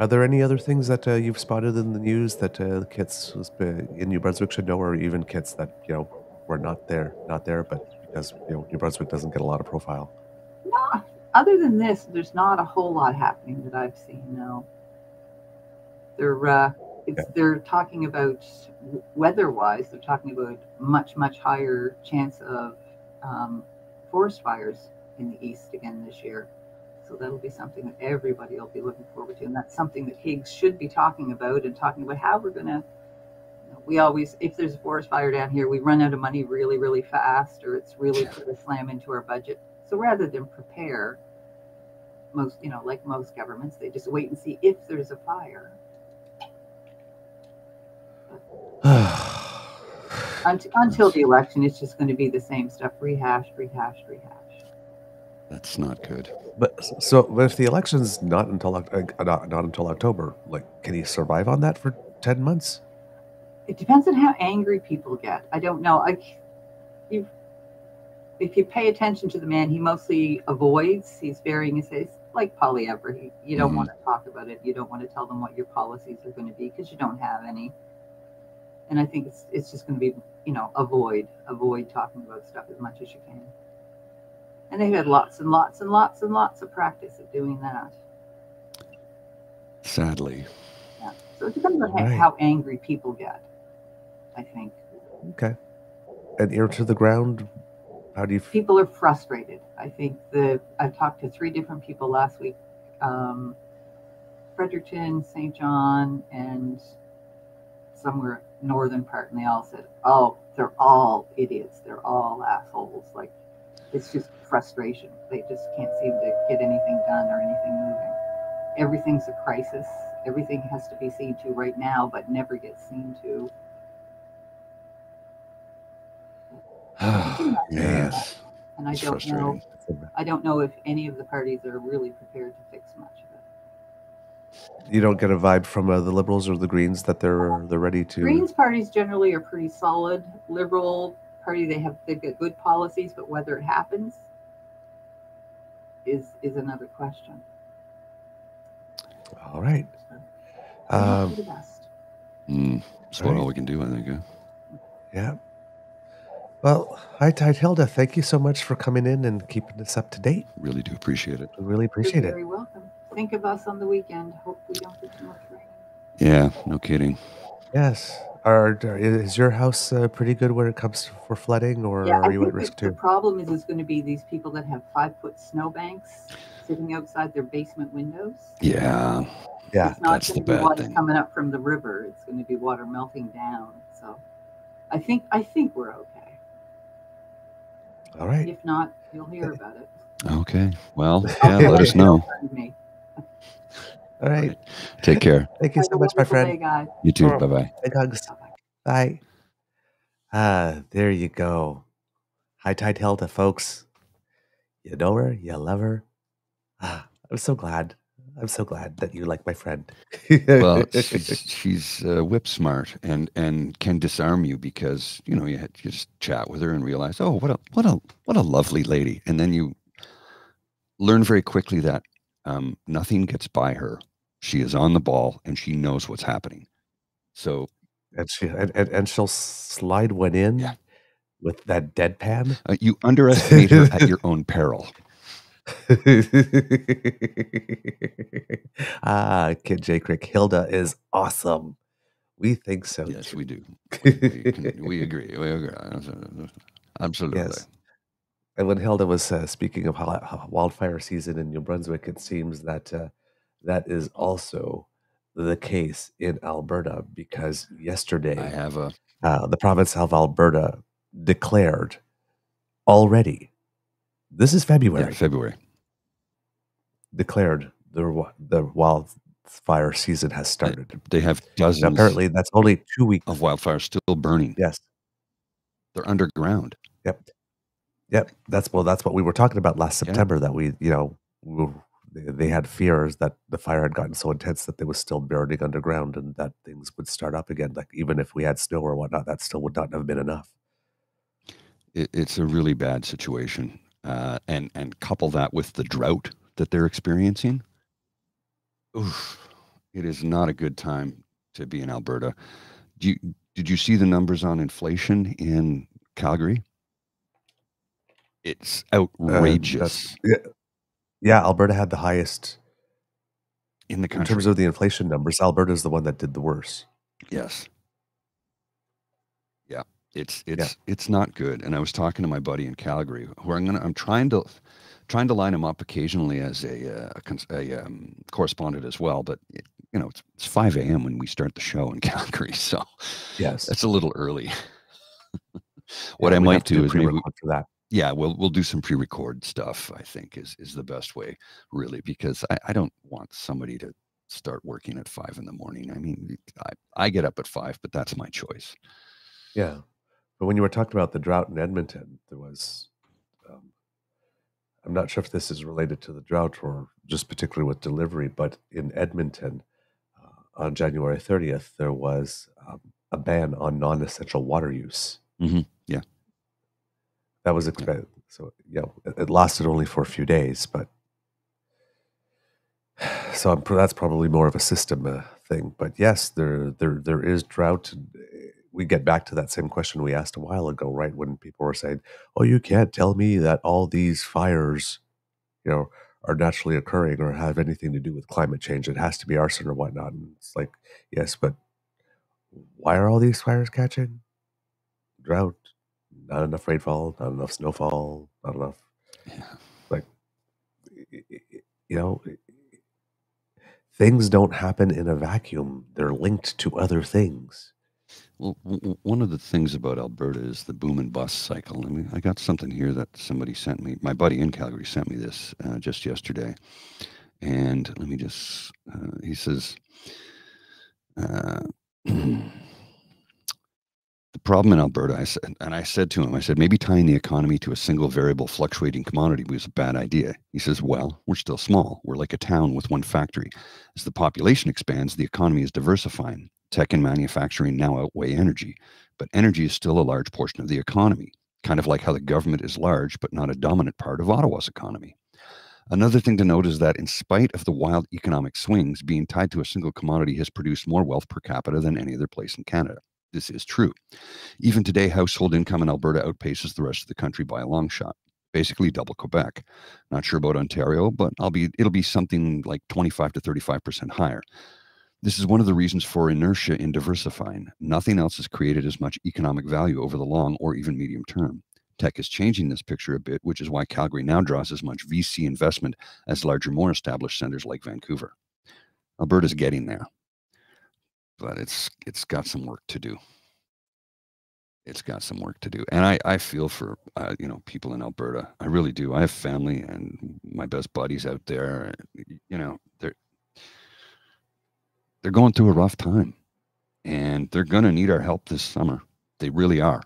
Are there any other things that you've spotted in the news that the kids in New Brunswick should know, or even kids that, you know, were not there, but because, you know, New Brunswick doesn't get a lot of profile? No, other than this, there's not a whole lot happening that I've seen. No, they're talking about weather-wise. They're talking about much higher chance of forest fires in the east again this year. So that'll be something that everybody will be looking forward to, and that's something that Higgs should be talking about and talking about how we're gonna. We always, if there's a forest fire down here, we run out of money really, really fast, or it's really sort of slam into our budget. So rather than prepare, most, you know, like most governments, they just wait and see if there's a fire. Until the election, it's just going to be the same stuff, rehashed. That's not good. But so if the election's not until October, like, can he survive on that for 10 months? It depends on how angry people get. I don't know. If you pay attention to the man, he mostly avoids. He's varying his face, like Poilievre. You don't want to talk about it. You don't want to tell them what your policies are going to be because you don't have any. And I think it's just going to be, you know, avoid talking about stuff as much as you can. And they've had lots and lots of practice at doing that. Sadly. Yeah. So it depends on how angry people get, I think. Okay. An ear to the ground. People are frustrated. I think I talked to 3 different people last week, Fredericton, St. John, and somewhere northern part, and they all said, "Oh, they're all idiots. They're all assholes." Like, it's just frustration. They just can't seem to get anything done or anything moving. Everything's a crisis. Everything has to be seen to right now, but never gets seen to. Yes. and it's I don't know if any of the parties are really prepared to fix much of it. You don't get a vibe from the Liberals or the Greens that they're ready to. Greens parties generally are pretty solid. Liberal party, they've got good policies, but whether it happens is another question. All right. The best. That's about all we can do, I think. Yeah. Well, High Tide Hilda, thank you so much for coming in and keeping us up to date. Really do appreciate it. Really appreciate it. You're very welcome. Think of us on the weekend. Hope we don't get too much rain. Yeah, no kidding. Yes. Is your house pretty good when it comes for flooding, or are you at risk too? The problem is going to be these people that have 5-foot snowbanks sitting outside their basement windows. Yeah. Yeah, it's not that's going to be water thing. Coming up from the river. It's going to be water melting down. So, I think we're okay. All right. If not, you'll hear about it. Okay. Well, yeah. Let us know. All right. Take care. Thank you so much, my friend. Day, guys. You too. Bye bye. Big hugs. Bye. There you go. High Tide Hilda, folks. You know her. You love her. I'm so glad. I'm so glad that you like my friend. Well, she's whip smart and can disarm you because, you know, you just chat with her and realize, oh, what a lovely lady. And then you learn very quickly that nothing gets by her. She is on the ball and she knows what's happening. So and she'll slide one in with that deadpan. You underestimate her at your own peril. Kid J. Crick, Hilda is awesome. We think so. Yes, too. We do. We agree. We agree. Absolutely. Yes. And when Hilda was speaking of how wildfire season in New Brunswick, it seems that that is also the case in Alberta, because yesterday the province of Alberta declared already. This is February. Yeah, February. Declared the wildfire season has started. They have dozens. And apparently, that's only 2 weeks of wildfires still burning. Yes, they're underground. Yep. That's what we were talking about last September. That they had fears that the fire had gotten so intense that they was still burning underground, and that things would start up again. Like even if we had snow or whatnot, that still would not have been enough. It's a really bad situation. And couple that with the drought that they're experiencing. Oof, it is not a good time to be in Alberta. Did you see the numbers on inflation in Calgary? It's outrageous. Yeah, Alberta had the highest in the country. In terms of the inflation numbers, Alberta is the one that did the worst. Yes. Yeah. It's not good. And I was talking to my buddy in Calgary, who I'm trying to line him up occasionally as a correspondent as well. But it's 5 a.m. when we start the show in Calgary, so yes, that's a little early. What I might do is maybe for that. Yeah, we'll do some pre-record stuff. I think is the best way, really, because I don't want somebody to start working at 5 in the morning. I mean, I get up at 5, but that's my choice. Yeah. But when you were talking about the drought in Edmonton, there was, I'm not sure if this is related to the drought or just particularly with delivery, but in Edmonton on January 30th, there was a ban on non-essential water use. Mm-hmm. Yeah. That was expected. Yeah. So, it lasted only for a few days, but so that's probably more of a system thing. But yes, there is drought. We get back to that same question we asked a while ago, right? When people were saying, oh, you can't tell me that all these fires, are naturally occurring or have anything to do with climate change. It has to be arson or whatnot. And it's like, yes, but why are all these fires catching? Drought, not enough rainfall, not enough snowfall, not enough. Yeah. Like, things don't happen in a vacuum. They're linked to other things. Well, one of the things about Alberta is the boom and bust cycle. I mean, I got something here that somebody sent me. My buddy in Calgary sent me this just yesterday. And let me just, he says, the problem in Alberta. I said, and I said to him, I said, maybe tying the economy to a single variable fluctuating commodity was a bad idea. He says, well, we're still small. We're like a town with one factory. As the population expands, the economy is diversifying. Tech and manufacturing now outweigh energy, but energy is still a large portion of the economy, kind of like how the government is large, but not a dominant part of Ottawa's economy. Another thing to note is that in spite of the wild economic swings, being tied to a single commodity has produced more wealth per capita than any other place in Canada. This is true. Even today, household income in Alberta outpaces the rest of the country by a long shot, basically double Quebec. Not sure about Ontario, but it'll be something like 25 to 35% higher. This is one of the reasons for inertia in diversifying. Nothing else has created as much economic value over the long or even medium term. Tech is changing this picture a bit, which is why Calgary now draws as much VC investment as larger, more established centers like Vancouver. Alberta's getting there, but it's got some work to do. It's got some work to do. And I feel for, you know, people in Alberta. I really do. I have family and my best buddies out there. You know, they're going through a rough time, and they're going to need our help this summer. They really are,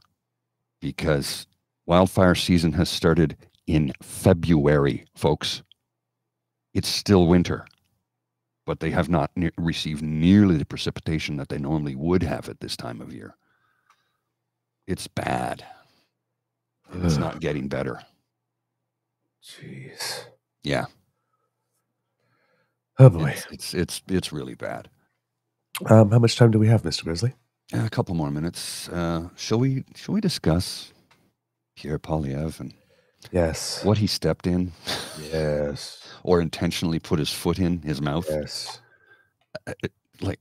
because wildfire season has started in February, folks. It's still winter, but they have not received nearly the precipitation that they normally would have at this time of year. It's bad. And it's not getting better. Jeez. Yeah. Oh boy. It's really bad. How much time do we have, Mr. Grizzly? A couple more minutes. Shall we discuss Pierre Poilievre and yes, what he stepped in, yes, or intentionally put his foot in his mouth, yes, like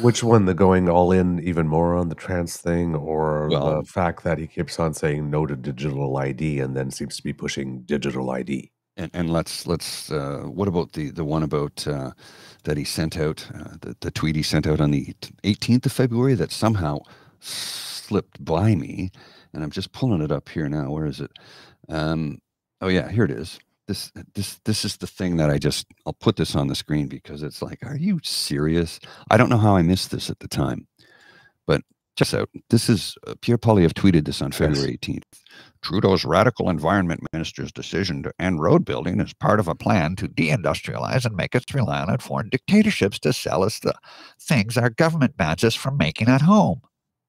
which one? The going all in even more on the trans thing, or well, the fact that he keeps on saying no to digital ID and then seems to be pushing digital ID. And let's what about the one about that he sent out the tweet he sent out on the 18th of February that somehow slipped by me. And I'm just pulling it up here now. Where is it? Oh yeah, here it is. This is the thing that I'll put this on the screen because it's like, are you serious? I don't know how I missed this at the time, but check this out. This is Pierre Poilievre tweeted this on February 18th. Trudeau's radical environment minister's decision to end road building is part of a plan to deindustrialize and make us reliant on foreign dictatorships to sell us the things our government bans us from making at home.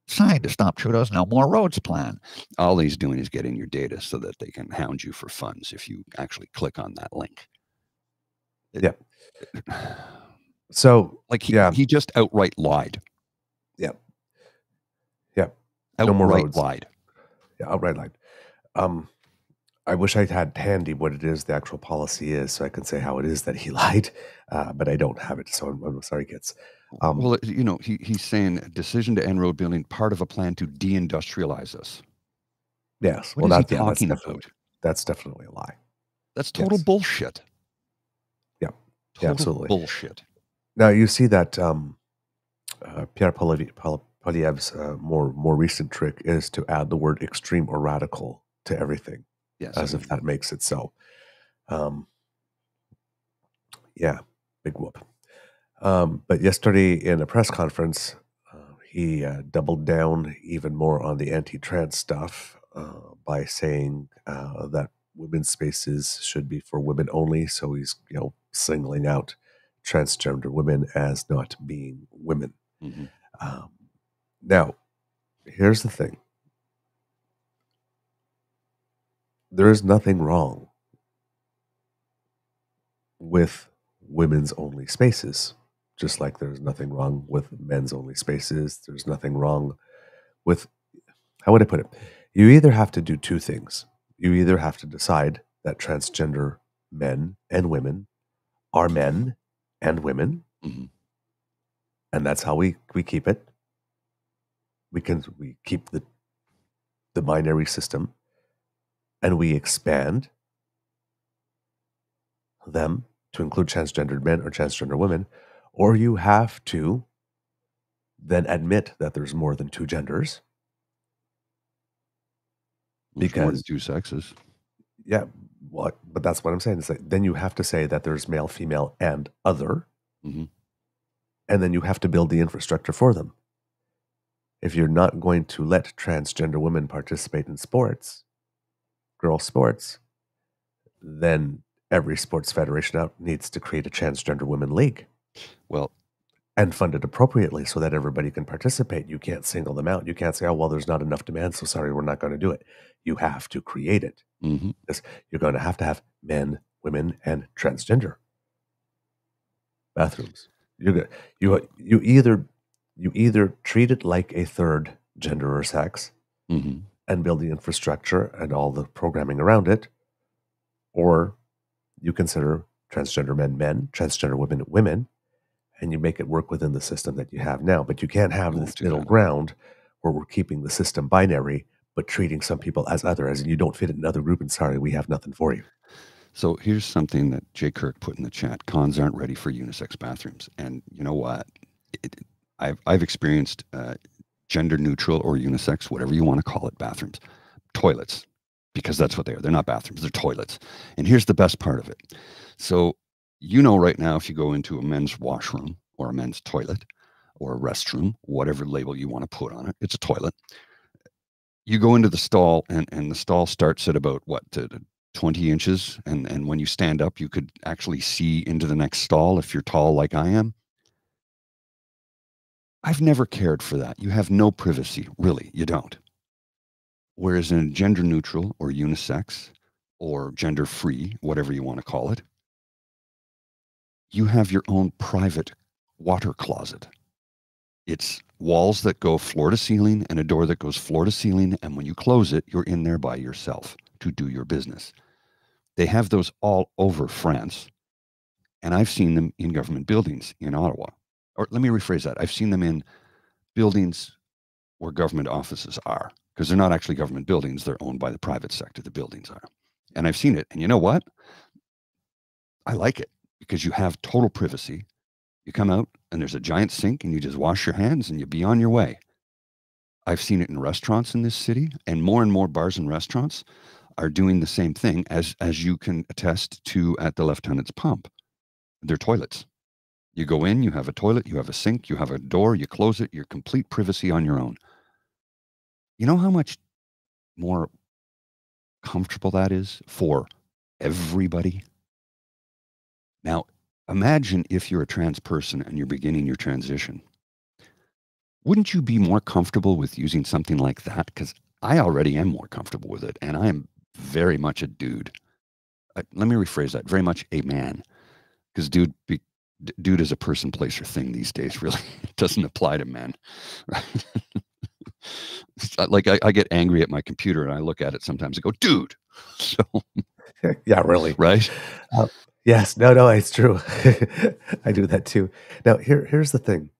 Signed to stop Trudeau's No More Roads plan. All he's doing is getting your data so that they can hound you for funds if you actually click on that link. Yeah. So, like, he just outright lied. Yeah. Yeah. No more roads. Lied. Yeah, outright lied. I wish I had handy what it is the actual policy is, so I can say how it is that he lied, but I don't have it, so I'm sorry, kids. Well, you know, he's saying a decision to end road building, part of a plan to deindustrialize us. Yes. What well, is that's, he talking yeah, that's about? That's definitely a lie. That's total yes. bullshit. Yeah. Total yeah, absolutely. Bullshit. Now, you see that Pierre Poilievre's more recent trick is to add the word extreme or radical to everything. Yes, as if that makes it so. Yeah, big whoop. But yesterday in a press conference, he doubled down even more on the anti-trans stuff by saying that women's spaces should be for women only. So he's, you know, singling out transgender women as not being women. Mm-hmm. Now, here's the thing. There is nothing wrong with women's only spaces, just like there's nothing wrong with men's only spaces. There's nothing wrong with, how would I put it? You either have to do two things. You either have to decide that transgender men and women are men and women, mm-hmm. and that's how we keep it. We keep the binary system. And we expand them to include transgendered men or transgender women, or you have to then admit that there's more than two genders. Because more than two sexes. Yeah, well, but that's what I'm saying. It's like, then you have to say that there's male, female, and other. Mm-hmm. And then you have to build the infrastructure for them. if you're not going to let transgender women participate in sports, girl sports, then every sports federation out needs to create a transgender women league. Well, and fund it appropriately so that everybody can participate. You can't single them out. You can't say, oh, well, there's not enough demand, so sorry, we're not going to do it. You have to create it. Mm-hmm. You're going to have men, women, and transgender bathrooms. You either treat it like a third gender or sex, mm-hmm, and build the infrastructure and all the programming around it, or you consider transgender men, transgender women, women, and you make it work within the system that you have now. But you can't have this middle ground where we're keeping the system binary, but treating some people as other, as in you don't fit in another group, and sorry, we have nothing for you. So here's something that Jay Kirk put in the chat. Cons aren't ready for unisex bathrooms. And you know what? I've experienced gender neutral or unisex, whatever you want to call it, bathrooms, toilets, because that's what they are. They're not bathrooms, they're toilets. And here's the best part of it. So, you know, right now, if you go into a men's washroom or a men's toilet or a restroom, whatever label you want to put on it, it's a toilet. You go into the stall, and the stall starts at about, what, 20 inches. And when you stand up, you could actually see into the next stall if you're tall like I am. I've never cared for that. You have no privacy, really. You don't. Whereas in a gender neutral or unisex or gender free, whatever you want to call it, you have your own private water closet. It's walls that go floor to ceiling and a door that goes floor to ceiling. And when you close it, you're in there by yourself to do your business. They have those all over France. And I've seen them in government buildings in Ottawa. Or let me rephrase that. I've seen them in buildings where government offices are, because they're not actually government buildings. They're owned by the private sector. The buildings are. And I've seen it. And you know what? I like it. Because you have total privacy. You come out and there's a giant sink and you just wash your hands and you be on your way. I've seen it in restaurants in this city, and more bars and restaurants are doing the same thing, as you can attest to at the Lieutenant's Pump. They're toilets. You go in, you have a toilet, you have a sink, you have a door, you close it, your complete privacy on your own. You know how much more comfortable that is for everybody? Now, imagine if you're a trans person and you're beginning your transition. Wouldn't you be more comfortable with using something like that? Because I already am more comfortable with it, and I am very much a dude. Let me rephrase that, very much a man. Because dude is a person, place, or thing these days, really. It doesn't apply to men. Right? Like, I get angry at my computer, and I look at it sometimes and go, dude! So, yeah, really. Right? Yes, no, it's true. I do that too. Now, here's the thing.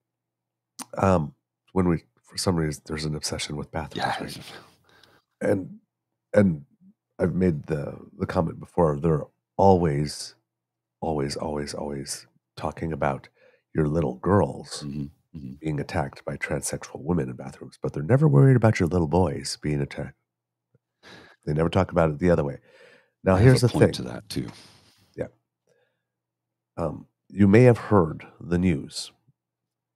When we, for some reason, there's an obsession with bathrooms. Yeah. Right? And I've made the comment before. They're always talking about your little girls, mm-hmm, mm-hmm, being attacked by transsexual women in bathrooms, but they're never worried about your little boys being attacked. They never talk about it the other way. Now, here's the point to that too. You may have heard the news.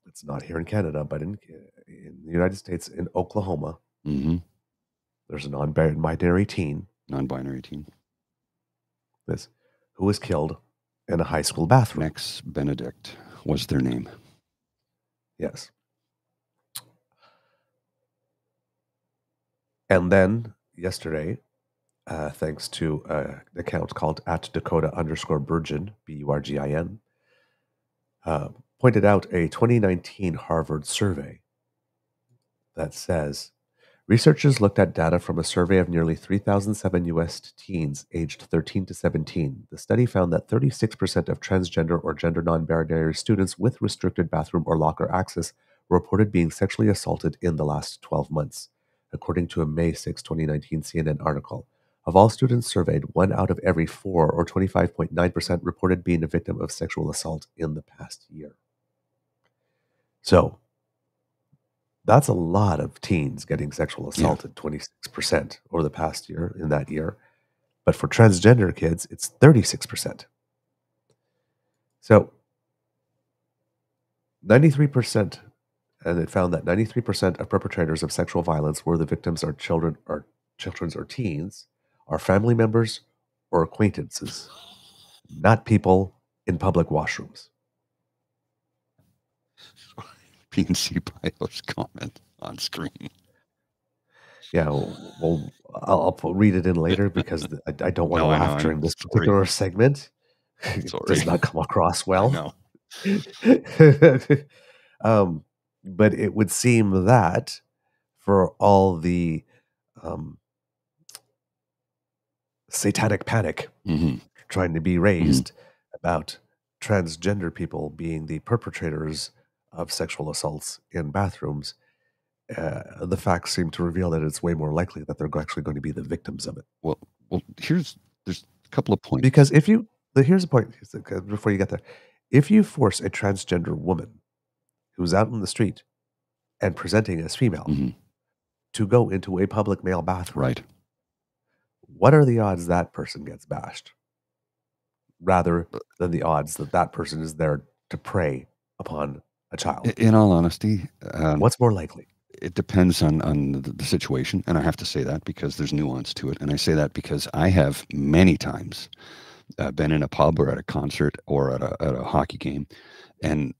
It's not here in Canada, but in the United States, in Oklahoma, mm-hmm, there's a non-binary teen, who was killed in a high school bathroom. Nex Benedict was their name. Yes. And then yesterday, thanks to an account called @Dakota_Burgin, Burgin, pointed out a 2019 Harvard survey that says, researchers looked at data from a survey of nearly 3,007 U.S. teens aged 13 to 17. The study found that 36% of transgender or gender non-binary students with restricted bathroom or locker access were reported being sexually assaulted in the last 12 months, according to a May 6, 2019 CNN article. Of all students surveyed, 1 out of every 4, or 25.9%, reported being a victim of sexual assault in the past year. So, that's a lot of teens getting sexual assaulted, yeah. 26% over the past year, in that year. But for transgender kids, it's 36%. So, 93% and it found that 93% of perpetrators of sexual violence where the victims are children or teens, are family members or acquaintances, not people in public washrooms. You can see Pio's comment on screen. Yeah, well, I'll read it in later because I don't want to laugh during this particular segment. It does not come across well. No. But it would seem that for all the satanic panic trying to be raised about transgender people being the perpetrators of sexual assaults in bathrooms, the facts seem to reveal that it's way more likely that they're actually going to be the victims of it. Well, there's a couple of points. Because here's a point before you get there. If you force a transgender woman who's out in the street and presenting as female to go into a public male bathroom, what are the odds that person gets bashed rather than the odds that that person is there to prey upon a child? In all honesty, what's more likely? It depends on the situation, and I have to say that because there's nuance to it, and I say that because I have many times been in a pub or at a concert or at a hockey game, and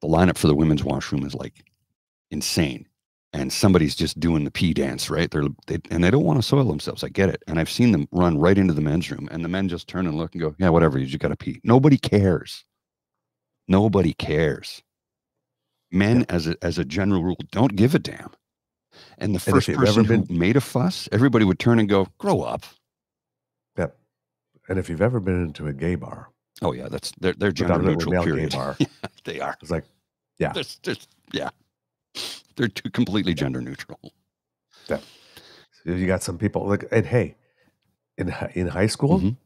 the lineup for the women's washroom is like insane, and somebody's just doing the pee dance, right? They don't want to soil themselves. I get it, and I've seen them run right into the men's room, and the men just turn and look and go, yeah, whatever, you just got to pee. Nobody cares. Nobody cares. Men, as a general rule, don't give a damn. And the first person who made a fuss, everybody would turn and go, grow up. Yep. And if you've ever been into a gay bar. Oh, yeah. They're gender neutral, period. Gay bar. Yeah, they are. It's like, yeah. They're too completely gender neutral. Yeah. So you got some people. Like, and hey, in high school,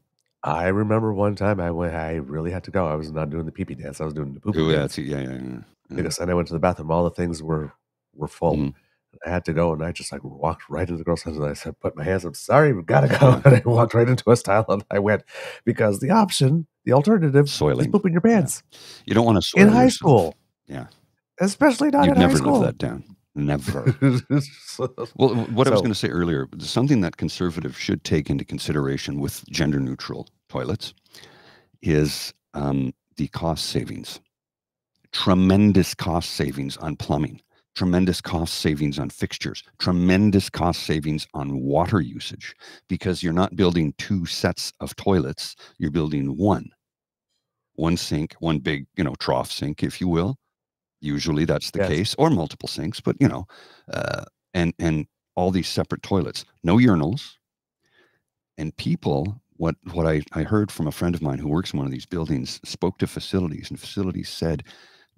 I remember one time I really had to go. I was not doing the pee-pee dance. I was doing the poo-poo dance. Yeah. Because, and I went to the bathroom. All the things were full. I had to go, and I just like walked right into the girls' house, and I said, "Put my hands up. Sorry, we've got to go." And I walked right into a style, and I went because the alternative, is pooping your pants. Yeah. You don't want to soil in high school. Yeah, especially not in high school. You've never lived that down. Never. Well, what I was going to say earlier, something that conservatives should take into consideration with gender-neutral toilets is the cost savings. Tremendous cost savings on plumbing, tremendous cost savings on fixtures, tremendous cost savings on water usage, because you're not building two sets of toilets. You're building one sink, one big, trough sink, if you will. Usually that's the case, or multiple sinks, but and all these separate toilets, no urinals. And people, what I heard from a friend of mine who works in one of these buildings, spoke to facilities, and facilities said,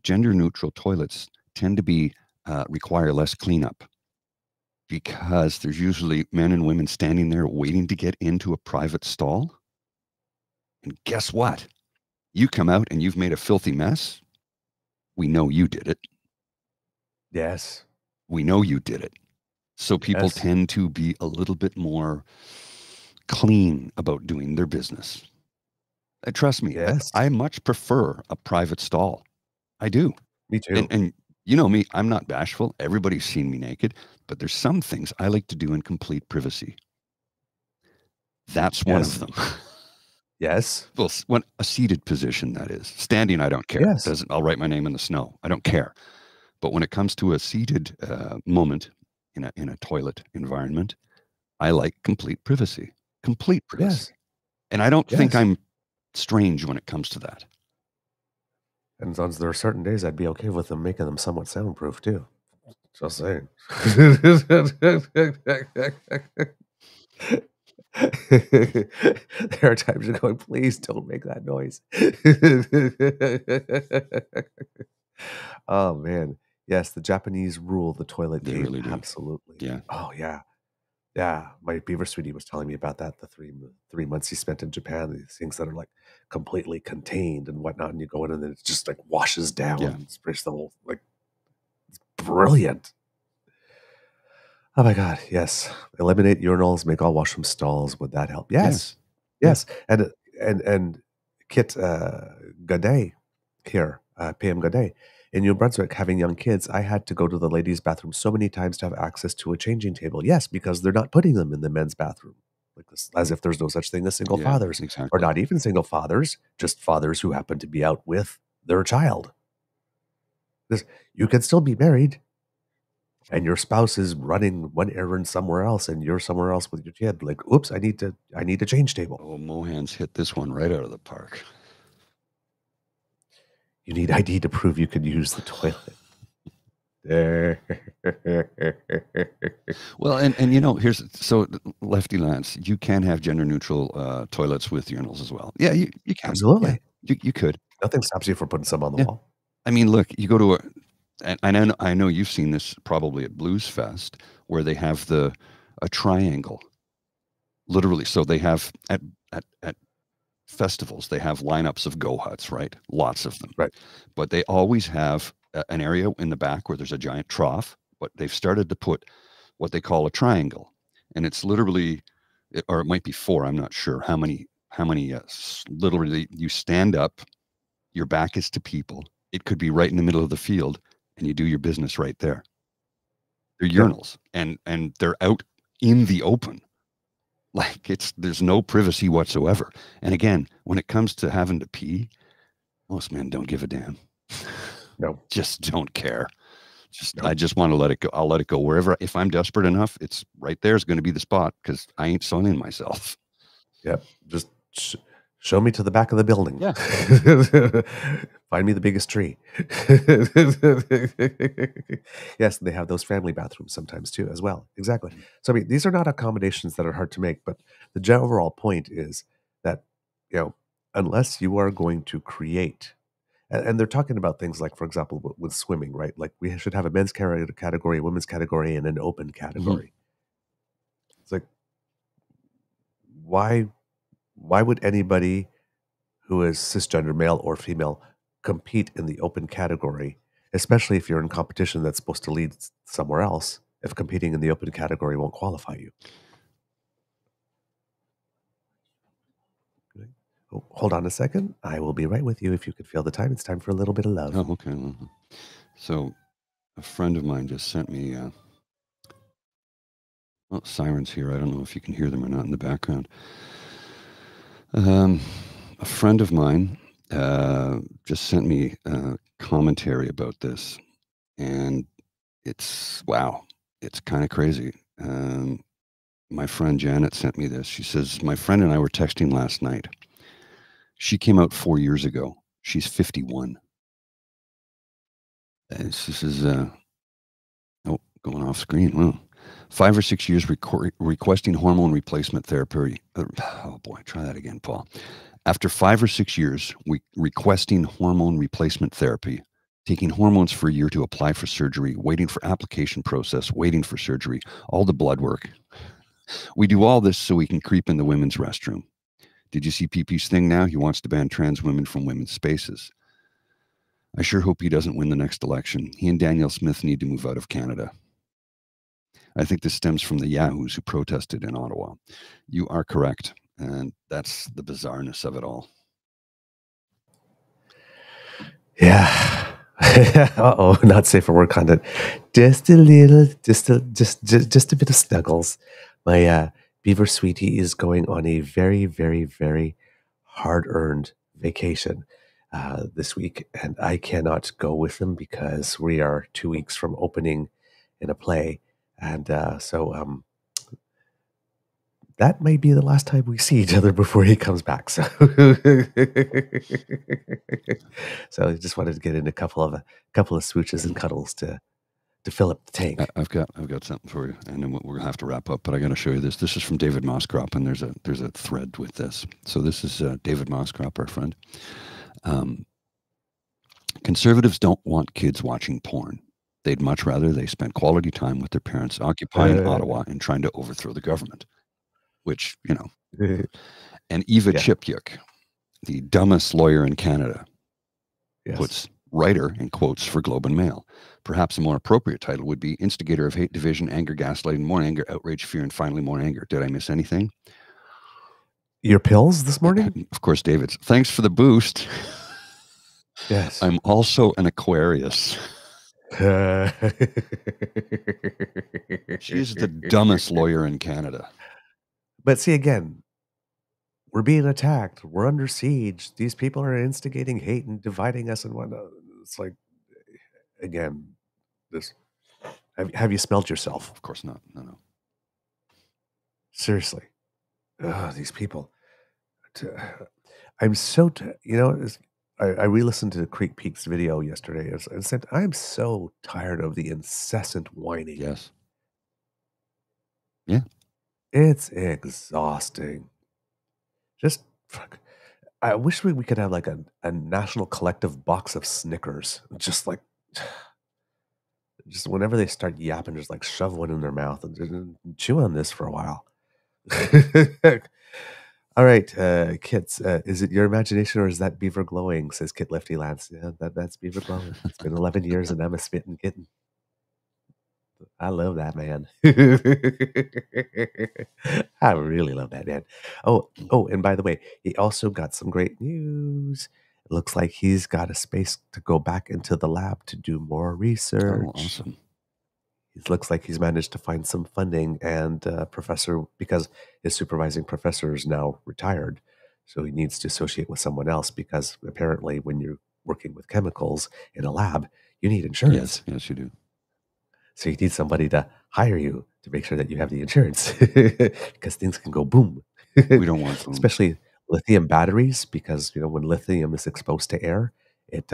gender-neutral toilets tend to be require less cleanup because there's usually men and women standing there waiting to get into a private stall. And guess what? You come out and you've made a filthy mess. We know you did it. Yes. We know you did it. So people tend to be a little bit more clean about doing their business. Trust me, I much prefer a private stall. I do. Me too. And you know me, I'm not bashful. Everybody's seen me naked, but there's some things I like to do in complete privacy. That's one of them. Yes. Well, when a seated position, that is. Standing, I don't care. Yes. I'll write my name in the snow. I don't care. But when it comes to a seated moment in a toilet environment, I like complete privacy. Complete privacy. Yes. And I don't think I'm strange when it comes to that. And there are certain days I'd be okay with them making them somewhat soundproof too. Just saying. There are times you're going, please don't make that noise. Oh man. Yes, the Japanese rule the toilet game. Really do. Absolutely. Yeah. Oh yeah. Yeah, my beaver sweetie was telling me about that. The three months he spent in Japan, these things that are like completely contained and whatnot, and you go in and then it just like washes down and sprays the whole it's brilliant. Oh my God, yes. Eliminate urinals, make all washroom stalls. Would that help? Yes. And Kit Godet here, PM Godet, in New Brunswick, having young kids, I had to go to the ladies' bathroom so many times to have access to a changing table. Yes, because they're not putting them in the men's bathroom. Like this, as if there's no such thing as single fathers, or not even single fathers, just fathers who happen to be out with their child. You can still be married, and your spouse is running one errand somewhere else, and you're somewhere else with your kid. Like, oops, I need to change table. Oh, Mohan's hit this one right out of the park. You need ID to prove you can use the toilet. Well, and you know, here's, so Lefty Lance, you can have gender neutral toilets with urinals as well. Yeah, you can. Absolutely. Yeah, you could. Nothing stops you from putting some on the wall. I mean, look, you go to a, and I know you've seen this probably at Blues Fest, where they have a triangle, literally. So they have at festivals, they have lineups of go huts, right? Lots of them, right? But they always have an area in the back where there's a giant trough, but they've started to put what they call a triangle, and it's literally, or it might be four, I'm not sure how many literally you stand up, your back is to people. It could be right in the middle of the field, and you do your business right there. They're urinals, and they're out in the open. Like, there's no privacy whatsoever. And again, when it comes to having to pee, most men don't give a damn. No, just don't care. I just want to let it go. I'll let it go wherever. If I'm desperate enough, it's right there is going to be the spot, because I ain't sewn in myself. Yep. Just show me to the back of the building. Yeah. Find me the biggest tree. Yes, and they have those family bathrooms sometimes too, as well. Exactly. So I mean, these are not accommodations that are hard to make, but the overall point is that, you know, unless you are going to create. And they're talking about things like, for example, with swimming, right? Like, we should have a men's category, a women's category, and an open category. Mm-hmm. It's like, why would anybody who is cisgender, male or female, compete in the open category, especially if you're in competition that's supposed to lead somewhere else, if competing in the open category won't qualify you? Hold on a second. I will be right with you. If you could feel the time, it's time for a little bit of love. Oh, okay. So a friend of mine just sent me, well, sirens here. I don't know if you can hear them or not in the background. A friend of mine just sent me commentary about this, and it's, wow, it's kind of crazy. My friend Janet sent me this. She says, my friend and I were texting last night. She came out 4 years ago. She's 51. This is, oh, going off screen. Wow. 5 or 6 years requesting hormone replacement therapy. Oh boy, try that again, Paul. After 5 or 6 years, requesting hormone replacement therapy, taking hormones for a year to apply for surgery, waiting for application process, waiting for surgery, all the blood work. We do all this so we can creep in the women's restroom. Did you see PP's thing now? He wants to ban trans women from women's spaces. I sure hope he doesn't win the next election. He and Danielle Smith need to move out of Canada. I think this stems from the yahoos who protested in Ottawa. You are correct. And that's the bizarreness of it all. Yeah. Uh-oh, not safe for work content. Just a little, just a bit of snuggles. My beaver sweetie is going on a very, very, very hard-earned vacation this week, and I cannot go with them because we are 2 weeks from opening in a play, and so that might be the last time we see each other before he comes back. So, so I just wanted to get in a couple of swooches and cuddles to fill up the tank. I've got something for you, and then we'll have to wrap up. But I got to show you this. This is from David Moskrop, and there's a thread with this. So this is David Moskrop, our friend. Conservatives don't want kids watching porn. They'd much rather they spent quality time with their parents occupying Ottawa and trying to overthrow the government. Which, you know, and Eva Chipyuk, the dumbest lawyer in Canada, puts writer in quotes for Globe and Mail. Perhaps a more appropriate title would be Instigator of Hate, Division, Anger, Gaslighting, More Anger, Outrage, Fear, and Finally More Anger. Did I miss anything? Your pills this morning? Of course, David. Thanks for the boost. Yes. I'm also an Aquarius. She's the dumbest lawyer in Canada. But see, again, we're being attacked. We're under siege. These people are instigating hate and dividing us and whatnot. It's like, again, this. Have you smelled yourself? Of course not. No, no. Seriously. Oh, these people. I'm so, you know, I re-listened to the Creek Peaks video yesterday and said, I'm so tired of the incessant whining. Yes. Yeah. It's exhausting. Just, fuck. I wish we could have like a national collective box of Snickers. Just like, just whenever they start yapping, just like shove one in their mouth and chew on this for a while. All right, kids, is it your imagination or is that beaver glowing? Says Kit Lefty Lance. Yeah, that's beaver glowing. It's been 11 years and I'm a spitting kitten. I love that man. I really love that man. Oh, and by the way, he also got some great news. It looks like he's got a space to go back into the lab to do more research. Oh, awesome. It looks like he's managed to find some funding and professor, because his supervising professor is now retired. So he needs to associate with someone else because apparently when you're working with chemicals in a lab, you need insurance. Yes, yes you do. So you need somebody to hire you to make sure that you have the insurance because things can go boom. We don't want boom. Especially lithium batteries because, you know, when lithium is exposed to air, it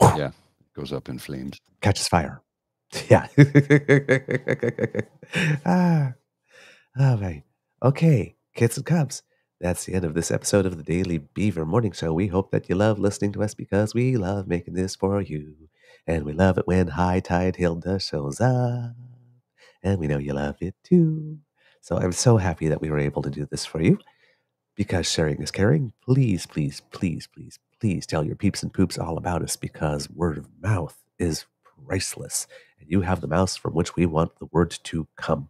yeah, goes up in flames. Catches fire. Yeah. Ah. All right. Okay, kids and cubs, that's the end of this episode of the Daily Beaver Morning Show. We hope that you love listening to us because we love making this for you. And we love it when High Tide Hilda shows up. And we know you love it too. So I'm so happy that we were able to do this for you because sharing is caring. Please, please, please, please, please tell your peeps and poops all about us because word of mouth is priceless, and you have the mouse from which we want the word to come.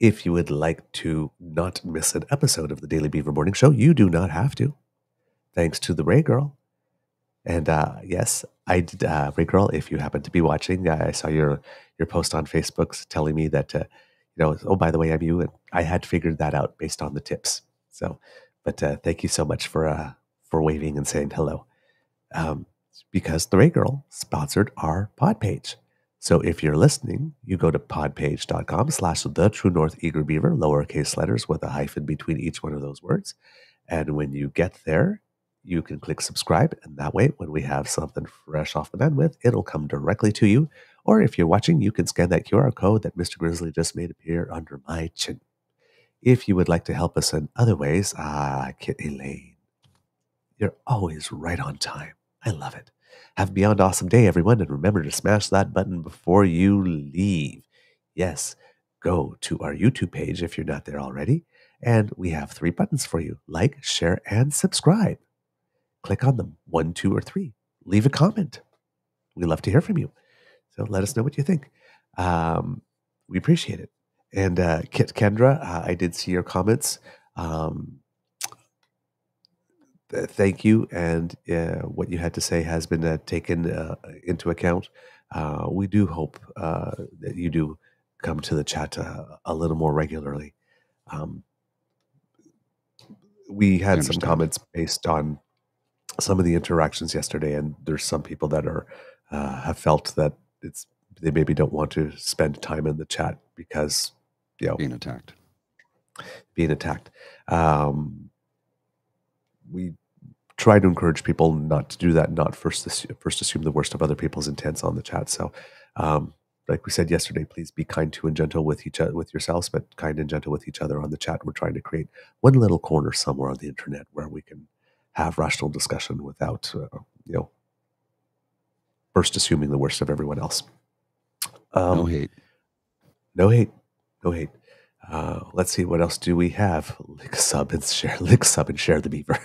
If you would like to not miss an episode of the Daily Beaver Morning Show, you do not have to, thanks to the Rae Girl. And yes, I did, Rae Girl, if you happen to be watching, I saw your post on Facebook telling me that, you know, oh, by the way, I'm you, and I had figured that out based on the tips. So, but thank you so much for waving and saying hello. Because the Rae Girl sponsored our Podpage. So if you're listening, you go to podpage.com/the True North Eager Beaver, lowercase letters with a hyphen between each one of those words. And when you get there, you can click subscribe. And that way, when we have something fresh off the bandwidth, it'll come directly to you. Or if you're watching, you can scan that QR code that Mr. Grizzly just made appear under my chin. If you would like to help us in other ways, Kit Elaine, you're always right on time. I love it. Have a beyond awesome day, everyone, and remember to smash that button before you leave. Yes, go to our YouTube page if you're not there already, and we have 3 buttons for you, like, share, and subscribe. Click on them, 1, 2, or 3. Leave a comment. We love to hear from you, so let us know what you think. We appreciate it. And Kit Kendra, I did see your comments. Thank you, and what you had to say has been taken into account. We do hope that you do come to the chat a little more regularly. We had some comments based on some of the interactions yesterday, and there's some people that are have felt that they maybe don't want to spend time in the chat because, you know, being attacked. We try to encourage people not to do that, not first assume the worst of other people's intents on the chat. So, like we said yesterday, please be kind to and gentle with each other, with yourselves, but kind and gentle with each other on the chat. We're trying to create one little corner somewhere on the internet where we can have rational discussion without, you know, first assuming the worst of everyone else. No hate. No hate. No hate. Let's see, what else do we have? Lick, sub, and share the beaver.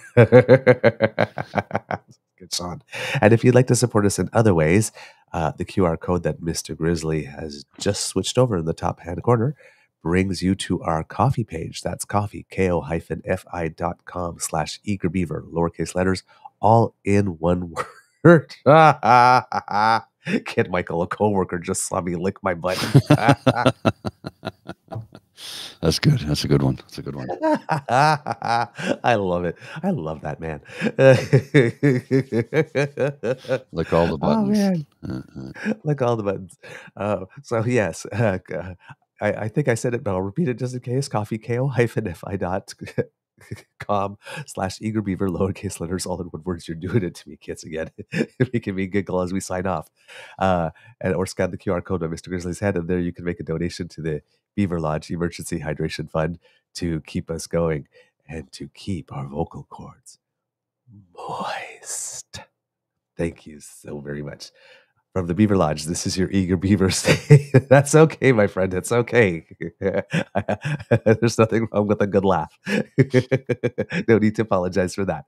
Good song. And if you'd like to support us in other ways, the QR code that Mr. Grizzly has just switched over in the top hand corner brings you to our coffee page. That's coffee, ko-fi.com/eagerbeaver, lowercase letters, all in one word. shirt. Kid Michael, a coworker, just saw me lick my butt. That's good. That's a good one. That's a good one. I love it. I love that man. Lick all the buttons. Oh, man. Lick all the buttons. So yes, I think I said it, but I'll repeat it just in case. coffeeko-fi.com/eagerbeaver, lowercase letters, all in one words. You're doing it to me, kids, again. Making me giggle as we sign off. And or scan the QR code on Mr. Grizzly's head, and there you can make a donation to the Beaver Lodge Emergency Hydration Fund to keep us going and to keep our vocal cords moist. Thank you so very much. From the Beaver Lodge, this is your Eager Beaver stay. That's okay, my friend. It's okay. There's nothing wrong with a good laugh. No need to apologize for that.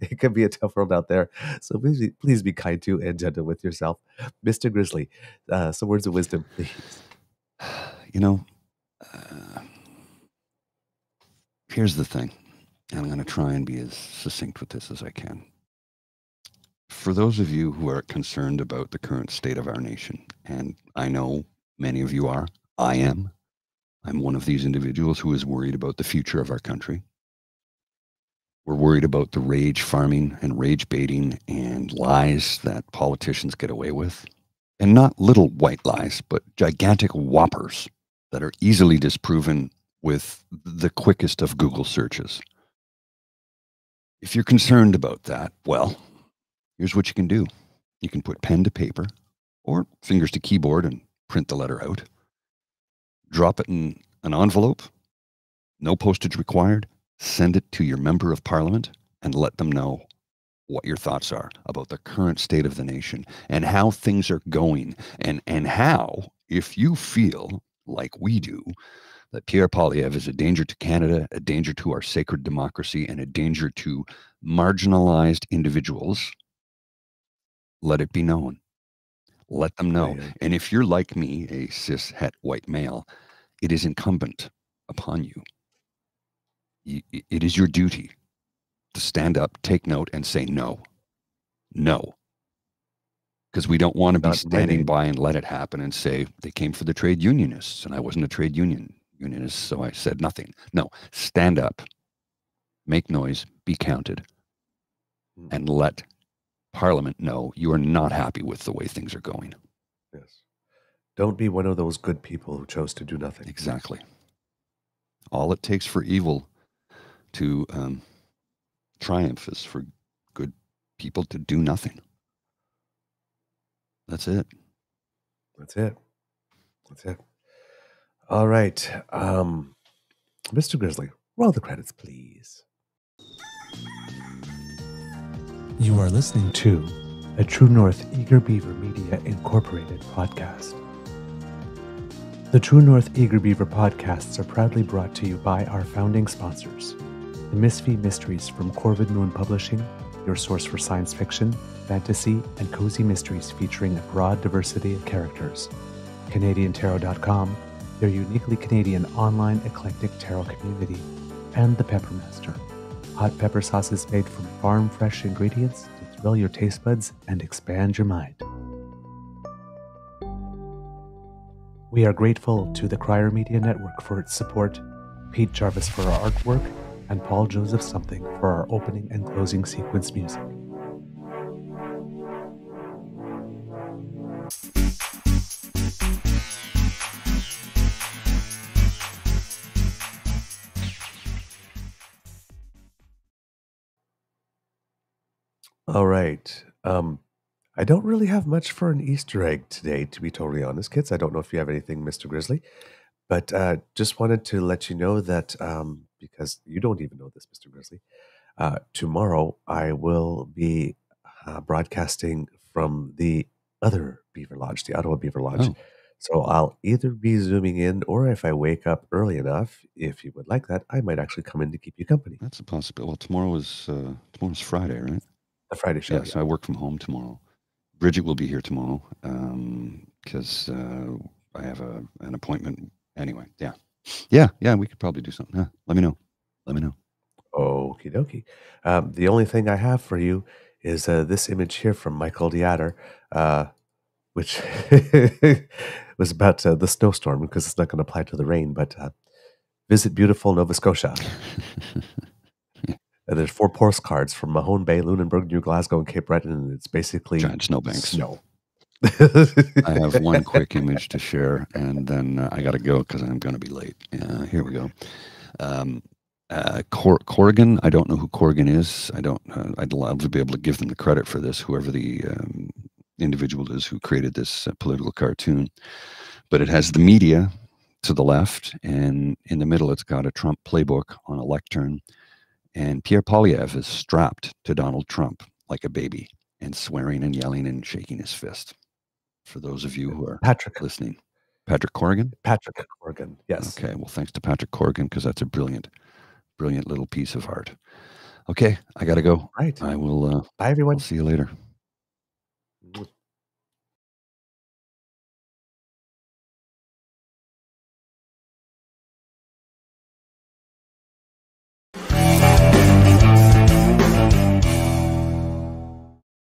It can be a tough world out there. So please be kind to and gentle with yourself. Mr. Grizzly, some words of wisdom, please. You know, here's the thing. I'm going to try and be as succinct with this as I can. For those of you who are concerned about the current state of our nation, and I know many of you are, I am. I'm one of these individuals who is worried about the future of our country. We're worried about the rage farming and rage baiting and lies that politicians get away with. And not little white lies, but gigantic whoppers that are easily disproven with the quickest of Google searches. If you're concerned about that, well, here's what you can do. You can put pen to paper or fingers to keyboard and print the letter out. Drop it in an envelope, no postage required. Send it to your member of parliament and let them know what your thoughts are about the current state of the nation and how things are going, and how, if you feel like we do, that Pierre Poilievre is a danger to Canada, a danger to our sacred democracy, and a danger to marginalized individuals, let it be known. Let them know. And if you're like me, a cis het white male, it is incumbent upon you. It is your duty to stand up, take note, and say no. No. Because we don't want to be standing by and let it happen and say, they came for the trade unionists, and I wasn't a trade unionist, so I said nothing. No. Stand up. Make noise. Be counted. And let Parliament know you are not happy with the way things are going. Yes. Don't be one of those good people who chose to do nothing. Exactly. All it takes for evil to triumph is for good people to do nothing. That's it. That's it. That's it. All right. Mr. Grizzly, roll the credits, please. You are listening to a True North Eager Beaver Media Incorporated podcast. The True North Eager Beaver podcasts are proudly brought to you by our founding sponsors, the Misfit Mysteries from Corvid Moon Publishing, your source for science fiction, fantasy, and cozy mysteries featuring a broad diversity of characters, CanadianTarot.com, their uniquely Canadian online eclectic tarot community, and The Peppermaster. Hot pepper sauces made from farm-fresh ingredients to thrill your taste buds and expand your mind. We are grateful to the Crier Media Network for its support, Pete Jarvis for our artwork, and Paul Joseph Something for our opening and closing sequence music. All right. I don't really have much for an Easter egg today, to be totally honest, kids. I don't know if you have anything, Mr. Grizzly, but just wanted to let you know that because you don't even know this, Mr. Grizzly, tomorrow I will be broadcasting from the other Beaver Lodge, the Ottawa Beaver Lodge. Oh. So I'll either be zooming in, or if I wake up early enough, if you would like that, I might actually come in to keep you company. That's a possibility. Well, tomorrow's Friday, right? The Friday show. Yes, yeah. So I work from home tomorrow. Bridget will be here tomorrow because I have an appointment. Anyway, yeah, we could probably do something. Yeah, let me know. Okie dokie. The only thing I have for you is this image here from Michael DeAdder, which was about the snowstorm, because it's not going to apply to the rain, but visit beautiful Nova Scotia. And there's 4 postcards from Mahone Bay, Lunenburg, New Glasgow, and Cape Breton, and it's basically John Snowbanks. Snow. I have one quick image to share, and then I got to go because I'm going to be late. Here we go. Corrigan, I don't know who Corrigan is. I don't. I'd love to be able to give them the credit for this, whoever the individual is who created this political cartoon. But it has the media to the left, and in the middle, it's got a Trump playbook on a lectern, and Pierre Poilievre is strapped to Donald Trump like a baby and swearing and yelling and shaking his fist. For those of you who are listening, Patrick Corrigan? Patrick Corrigan, yes. Okay, well, thanks to Patrick Corrigan, because that's a brilliant, brilliant little piece of art. Okay, I got to go. Right. I will. Bye, everyone. I'll see you later.